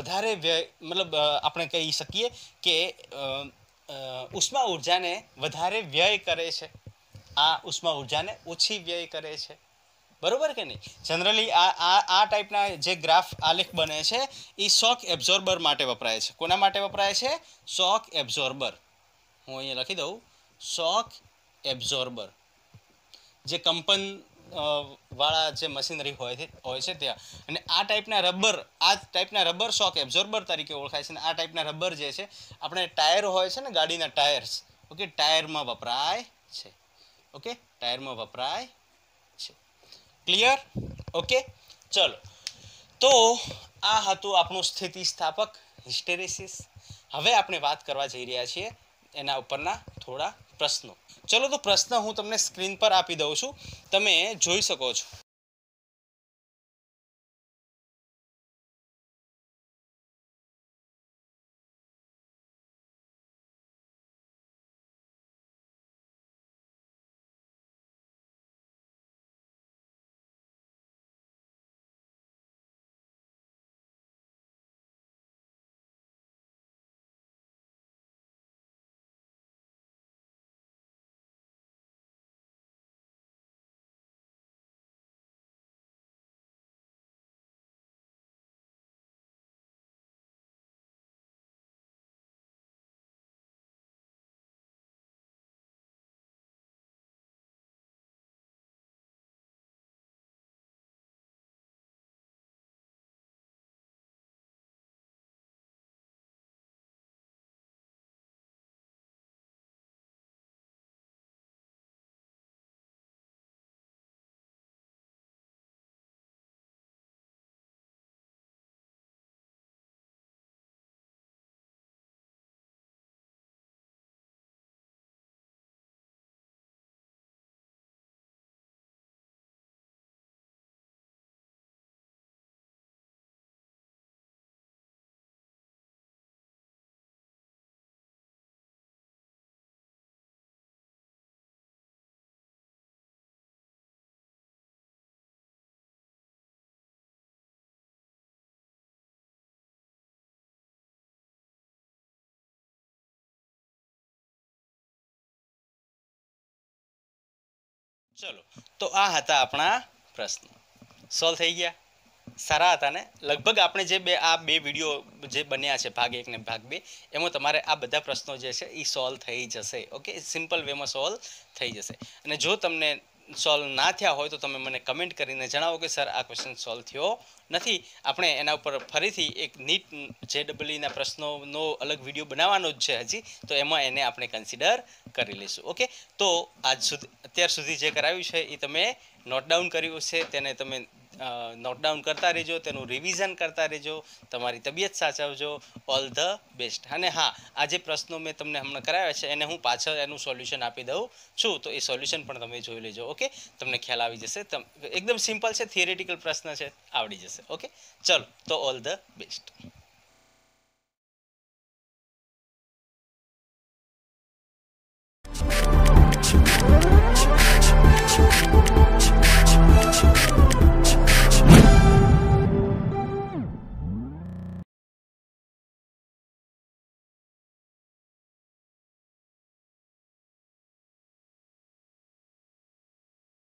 વધારે વ્યય, મતલબ આપણે કહી શકીએ કે ઉષ્મા ઊર્જાને વધારે વ્યય કરે છે, આ ઉષ્મા ઊર્જાને ઓછી વ્યય કરે છે, बराबर के नहीं। जनरली आ आ आ टाइपना जे ग्राफ आलेख बने छे ई शॉक एब्जॉर्बर माटे वपराय छे। कोना माटे वपराय छे? Shock absorber. हूँ अहींया लखी दऊं, शॉक एब्जॉर्बर जे कंपन वाला जे मशीनरी होय छे होय छे त्या अने आ टाइपना रबर आ टाइपना रबर शॉक एब्जॉर्बर तरीके ओळखाय छे। आ टाइपना रबर जे छे अपने टायर होय छे ने गाडीना टायर्स, ओके, टायर में वपराय छे। ओके, टायर में वपराय छे। क्लियर? ओके, चलो तो आ हतुं आपणुं स्थितिस्थापक हिस्टेरेसिस। हवे आपणे वात करवा जई रह्या छीए एना उपरना थोड़ा प्रश्नों। चलो तो प्रश्न हूँ तमने स्क्रीन पर आपी दऊं छुं, तमे जोई शको छो। चलो तो आ हता अपना प्रश्न, सॉल्व थी गया। सारा था ने, लगभग आपने जे बे आ बे विडियो जे बन्या छे भाग एक ने भाग बे एमां तमारे आ बधा प्रश्नों जे छे ई सॉल्व थी जशे। ओके, सीम्पल वे में सॉल्व थी जशे। अने जो तमने सॉल्व ना थया होय तो तमे मने कमेंट करीने जणावो के सर आ क्वेश्चन सॉल्व थयो नथी। आपणे एना उपर फरीथी एक नीट जे डबल ई ना प्रश्नोनो अलग विडियो बनाववानो ज छे हजी, तो एमां एने आपणे कन्सिडर करी लईशुं। ओके, तो आज सुधी अत्यार सुधी जे कराव्युं छे ए तमे नोट डाउन कर्युं छे, तेने तमे नोट डाउन करता रहो, तेनु रिविजन करता रहो, तमारी तबियत साचवजो। ऑल ध बेस्ट। अने हाँ, आज प्रश्नों में तमने हमने कराया है एने हूँ पाछळ एनु सोल्यूशन आपी दऊं छुं, तो ए सोल्यूशन पण तमे जोई लेजो। ओके, तमने ख्याल आवी जशे। तम एकदम सिम्पल है, थियोरेटिकल प्रश्न है, आवड़ी जशे। ओके, चलो तो ऑल ध बेस्ट।